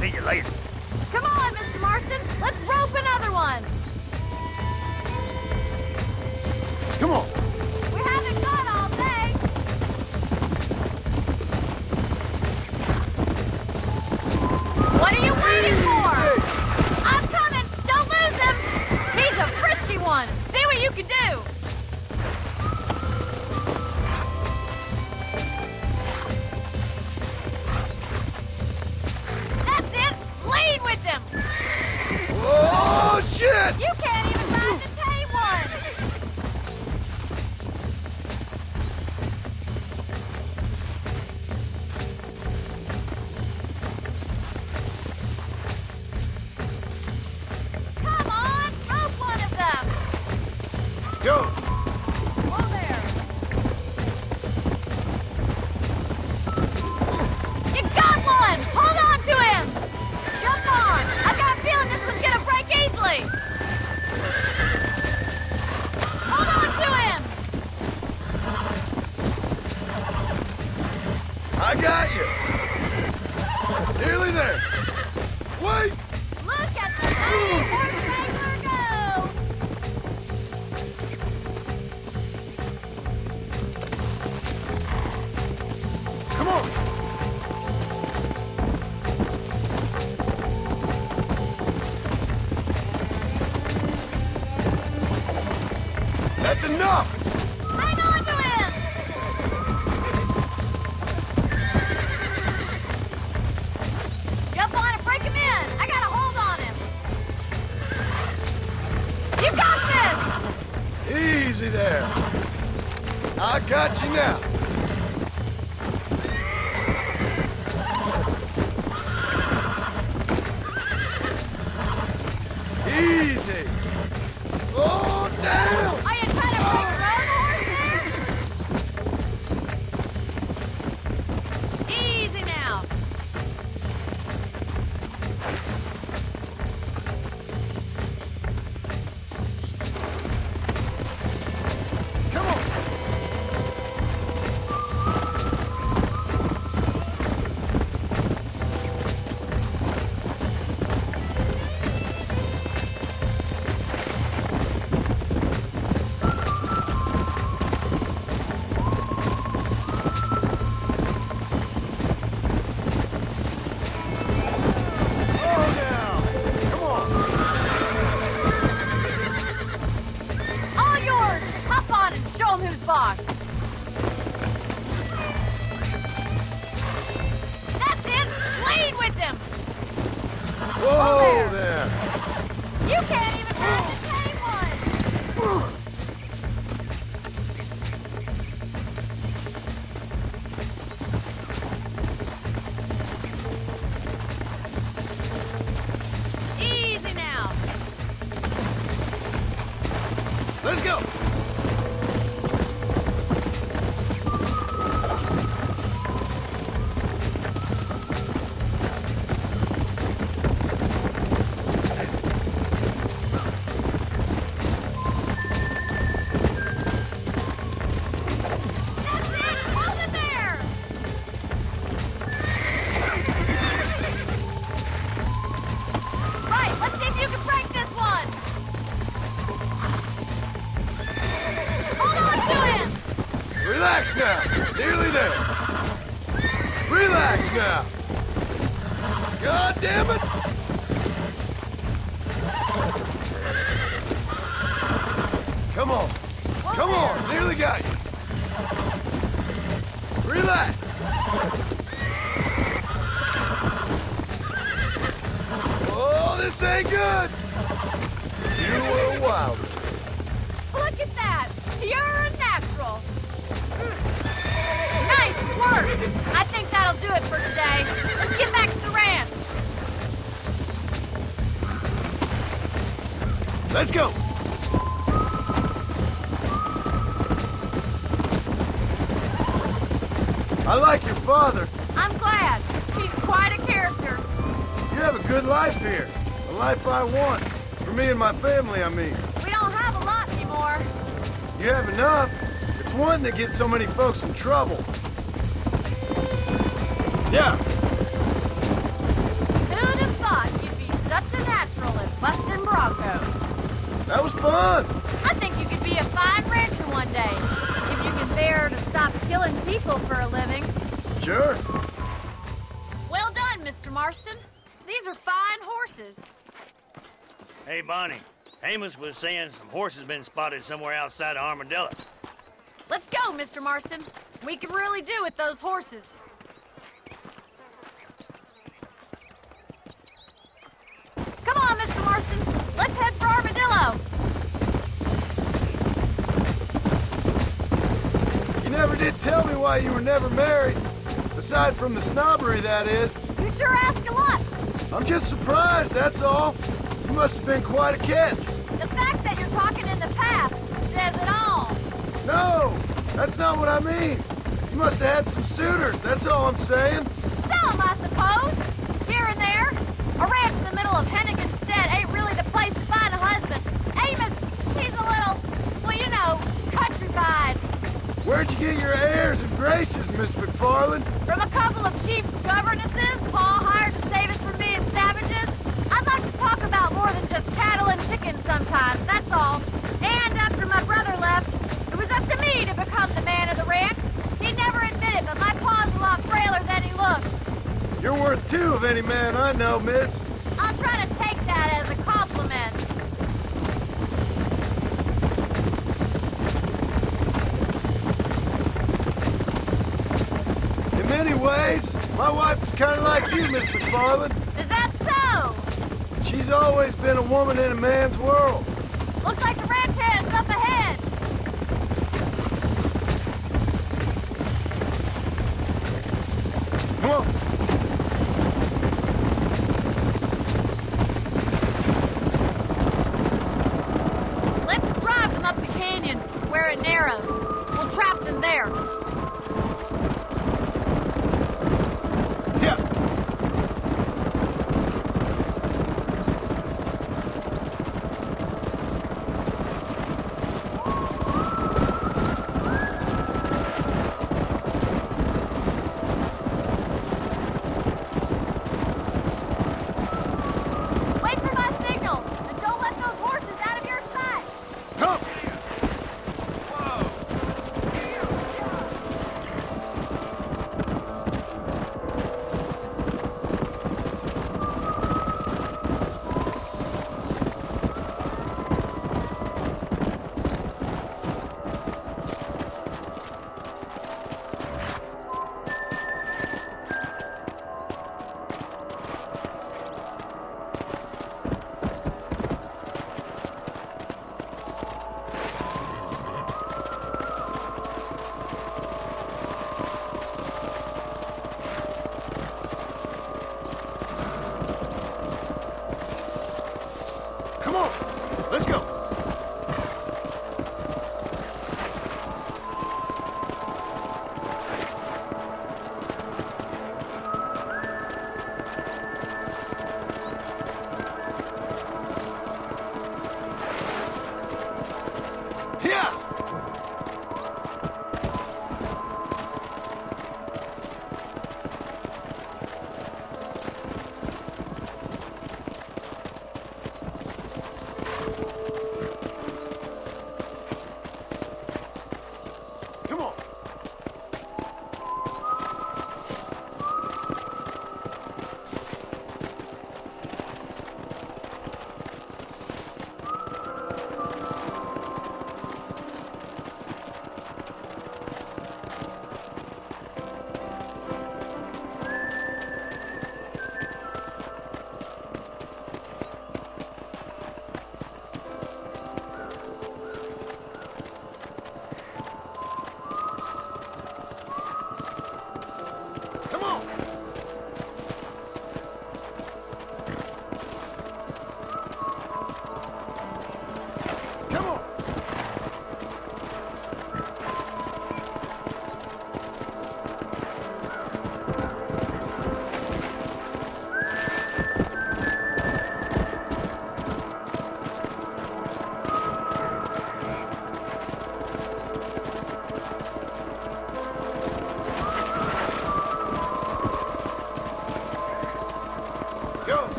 See you later. Come on, Mr. Marston. Let's rope another one. Come on. We're having fun all day. What are you waiting for? I'm coming. Don't lose him. He's a frisky one. See what you can do. Whoa there! You can't even have the tame one! Easy now! Let's go! My family, I mean. We don't have a lot anymore. You have enough. It's one that gets so many folks in trouble. Yeah. Who'd have thought you'd be such a natural at busting broncos? That was fun. I think you could be a fine rancher one day if you can bear to stop killing people for a living. Sure. Well done, Mr. Marston. These are fine horses. Hey, Bonnie, Amos was saying some horses been spotted somewhere outside of Armadillo. Let's go, Mr. Marston. We could really do with those horses. Come on, Mr. Marston. Let's head for Armadillo. You never did tell me why you were never married. Aside from the snobbery, that is. You sure ask a lot. I'm just surprised, that's all. You must have been quite a catch. The fact that you're talking in the past says it all. No, that's not what I mean. You must have had some suitors, that's all I'm saying. Some, I suppose. Here and there. A ranch in the middle of Hennigan's Stead ain't really the place to find a husband. Amos, he's a little, well, you know, countryside. Where'd you get your airs and graces, Miss MacFarlane? From a couple of cheap governesses Paul hired to save us from being savages. I'd like to talk about more than just cattle and chickens sometimes, that's all. And after my brother left, it was up to me to become the man of the ranch. He never admitted, but my pa's a lot frailer than he looked. You're worth two of any man I know, miss. I'll try to take that as a compliment. In many ways, my wife is kind of like you, Miss MacFarlane. Is that so? She's always been a woman in a man's world. Looks like the ranch hand's up ahead. Come on. Let's drive them up the canyon where it narrows. We'll trap them there.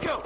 Let's go!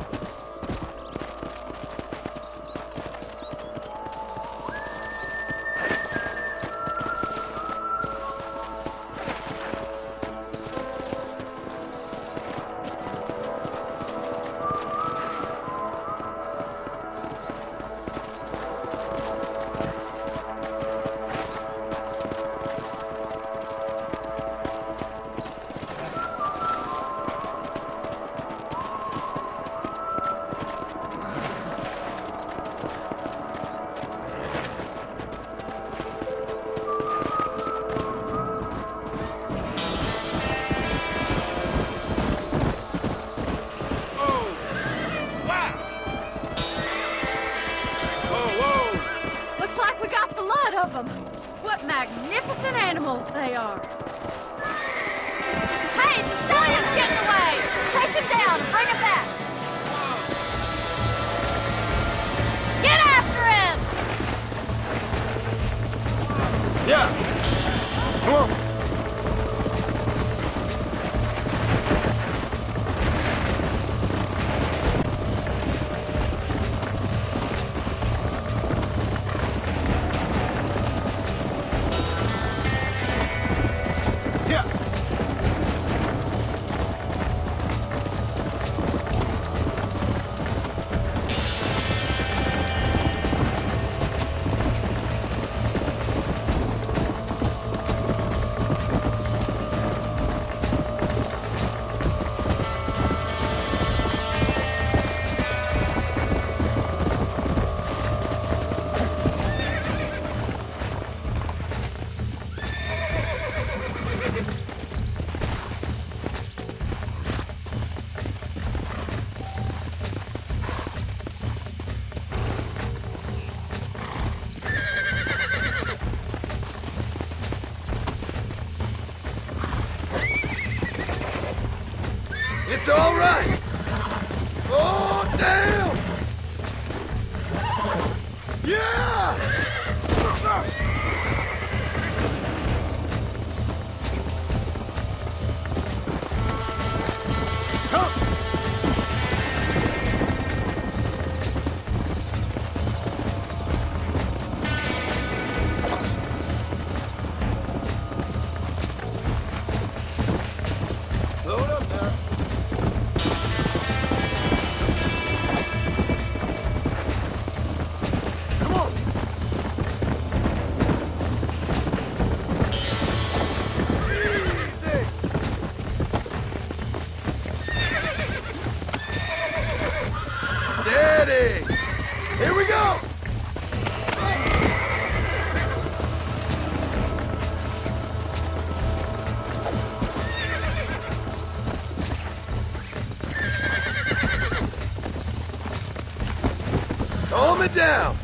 Down.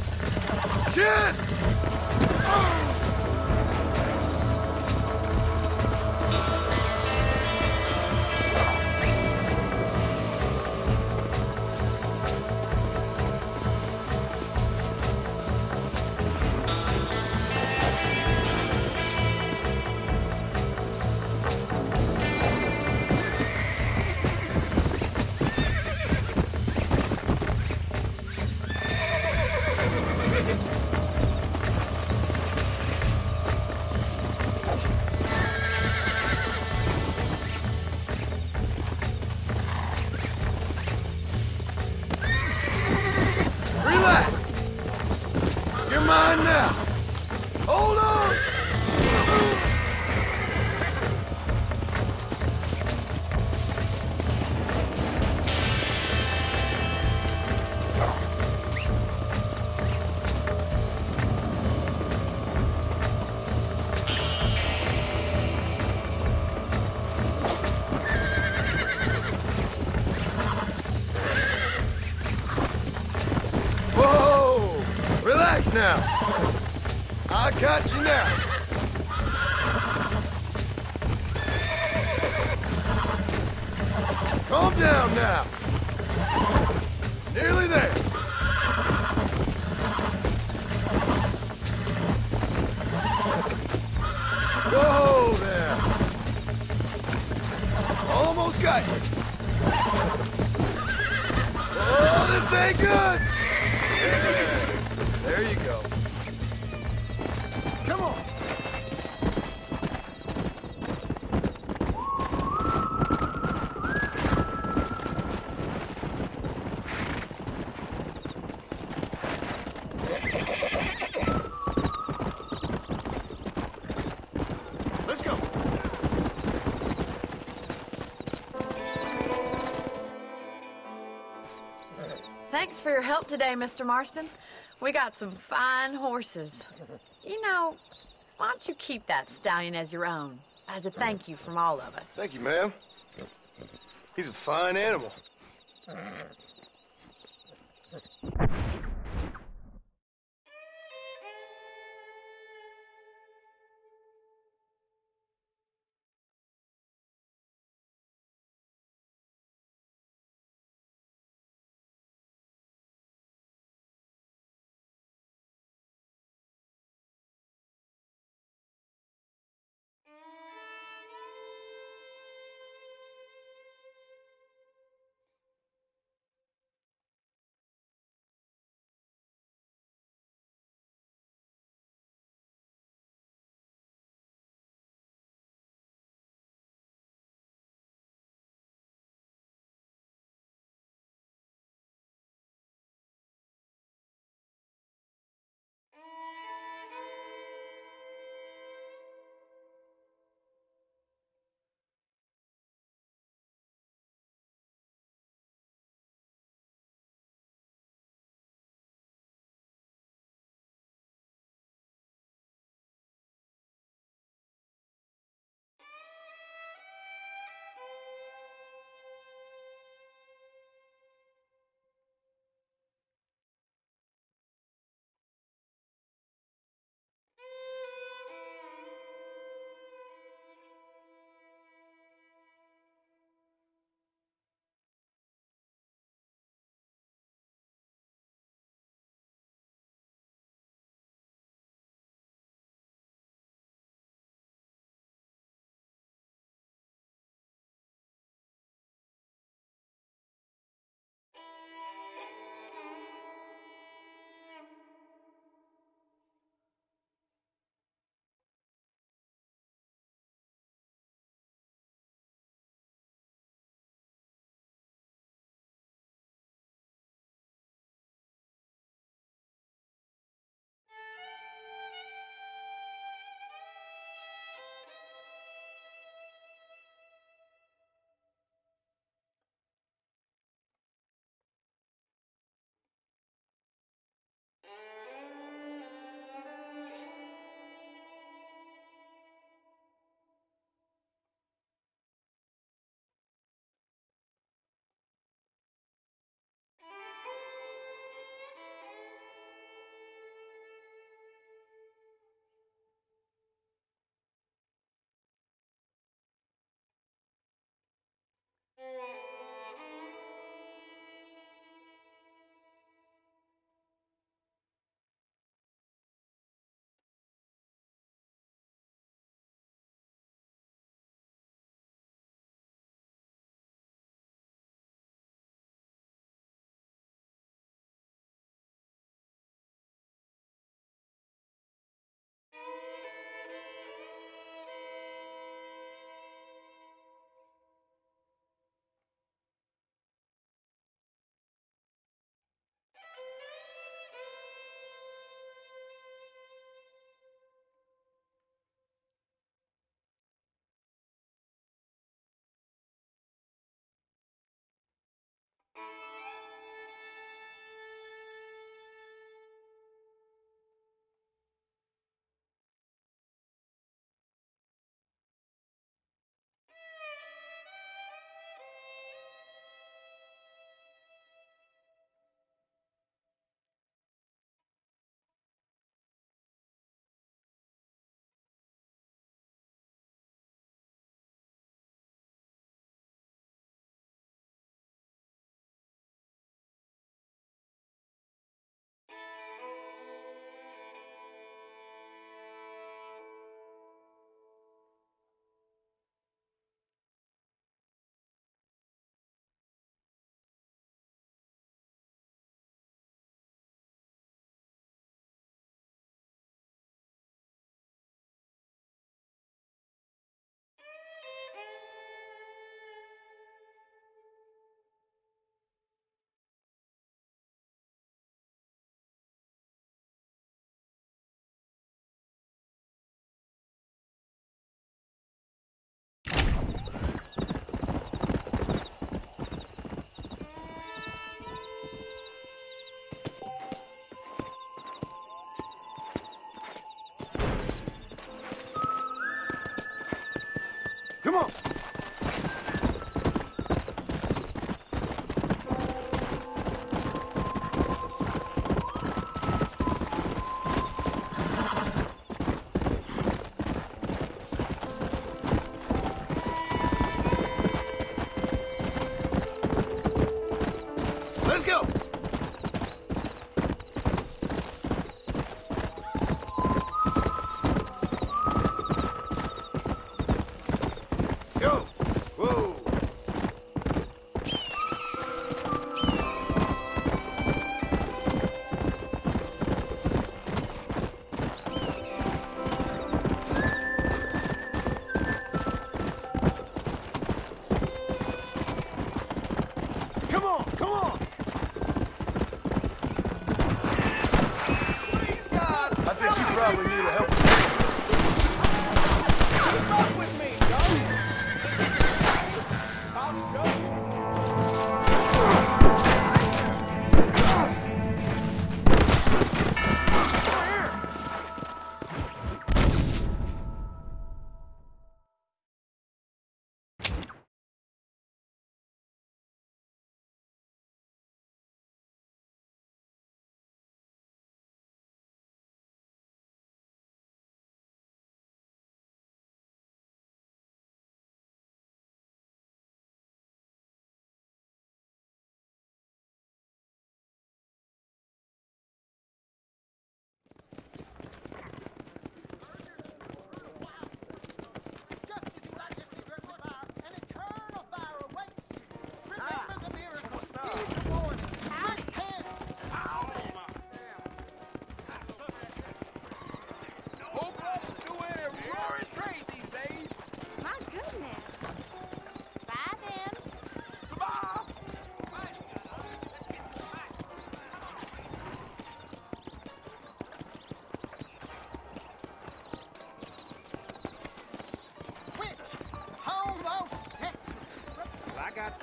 Shit! Now. I got you now. Calm down now. Nearly there. Whoa there. Almost got you. Thanks for your help today, Mr. Marston. We got some fine horses. You know, why don't you keep that stallion as your own, as a thank you from all of us? Thank you, ma'am. He's a fine animal. Come on.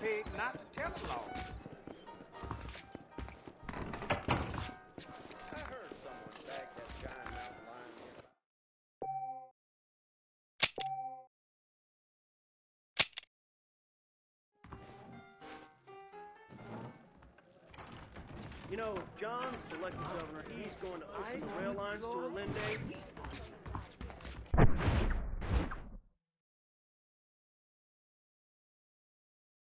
Pig, not tell them all. I heard someone bag that giant mountain lion here. You know, John selected governor. He's going to open the rail lines to Orlando.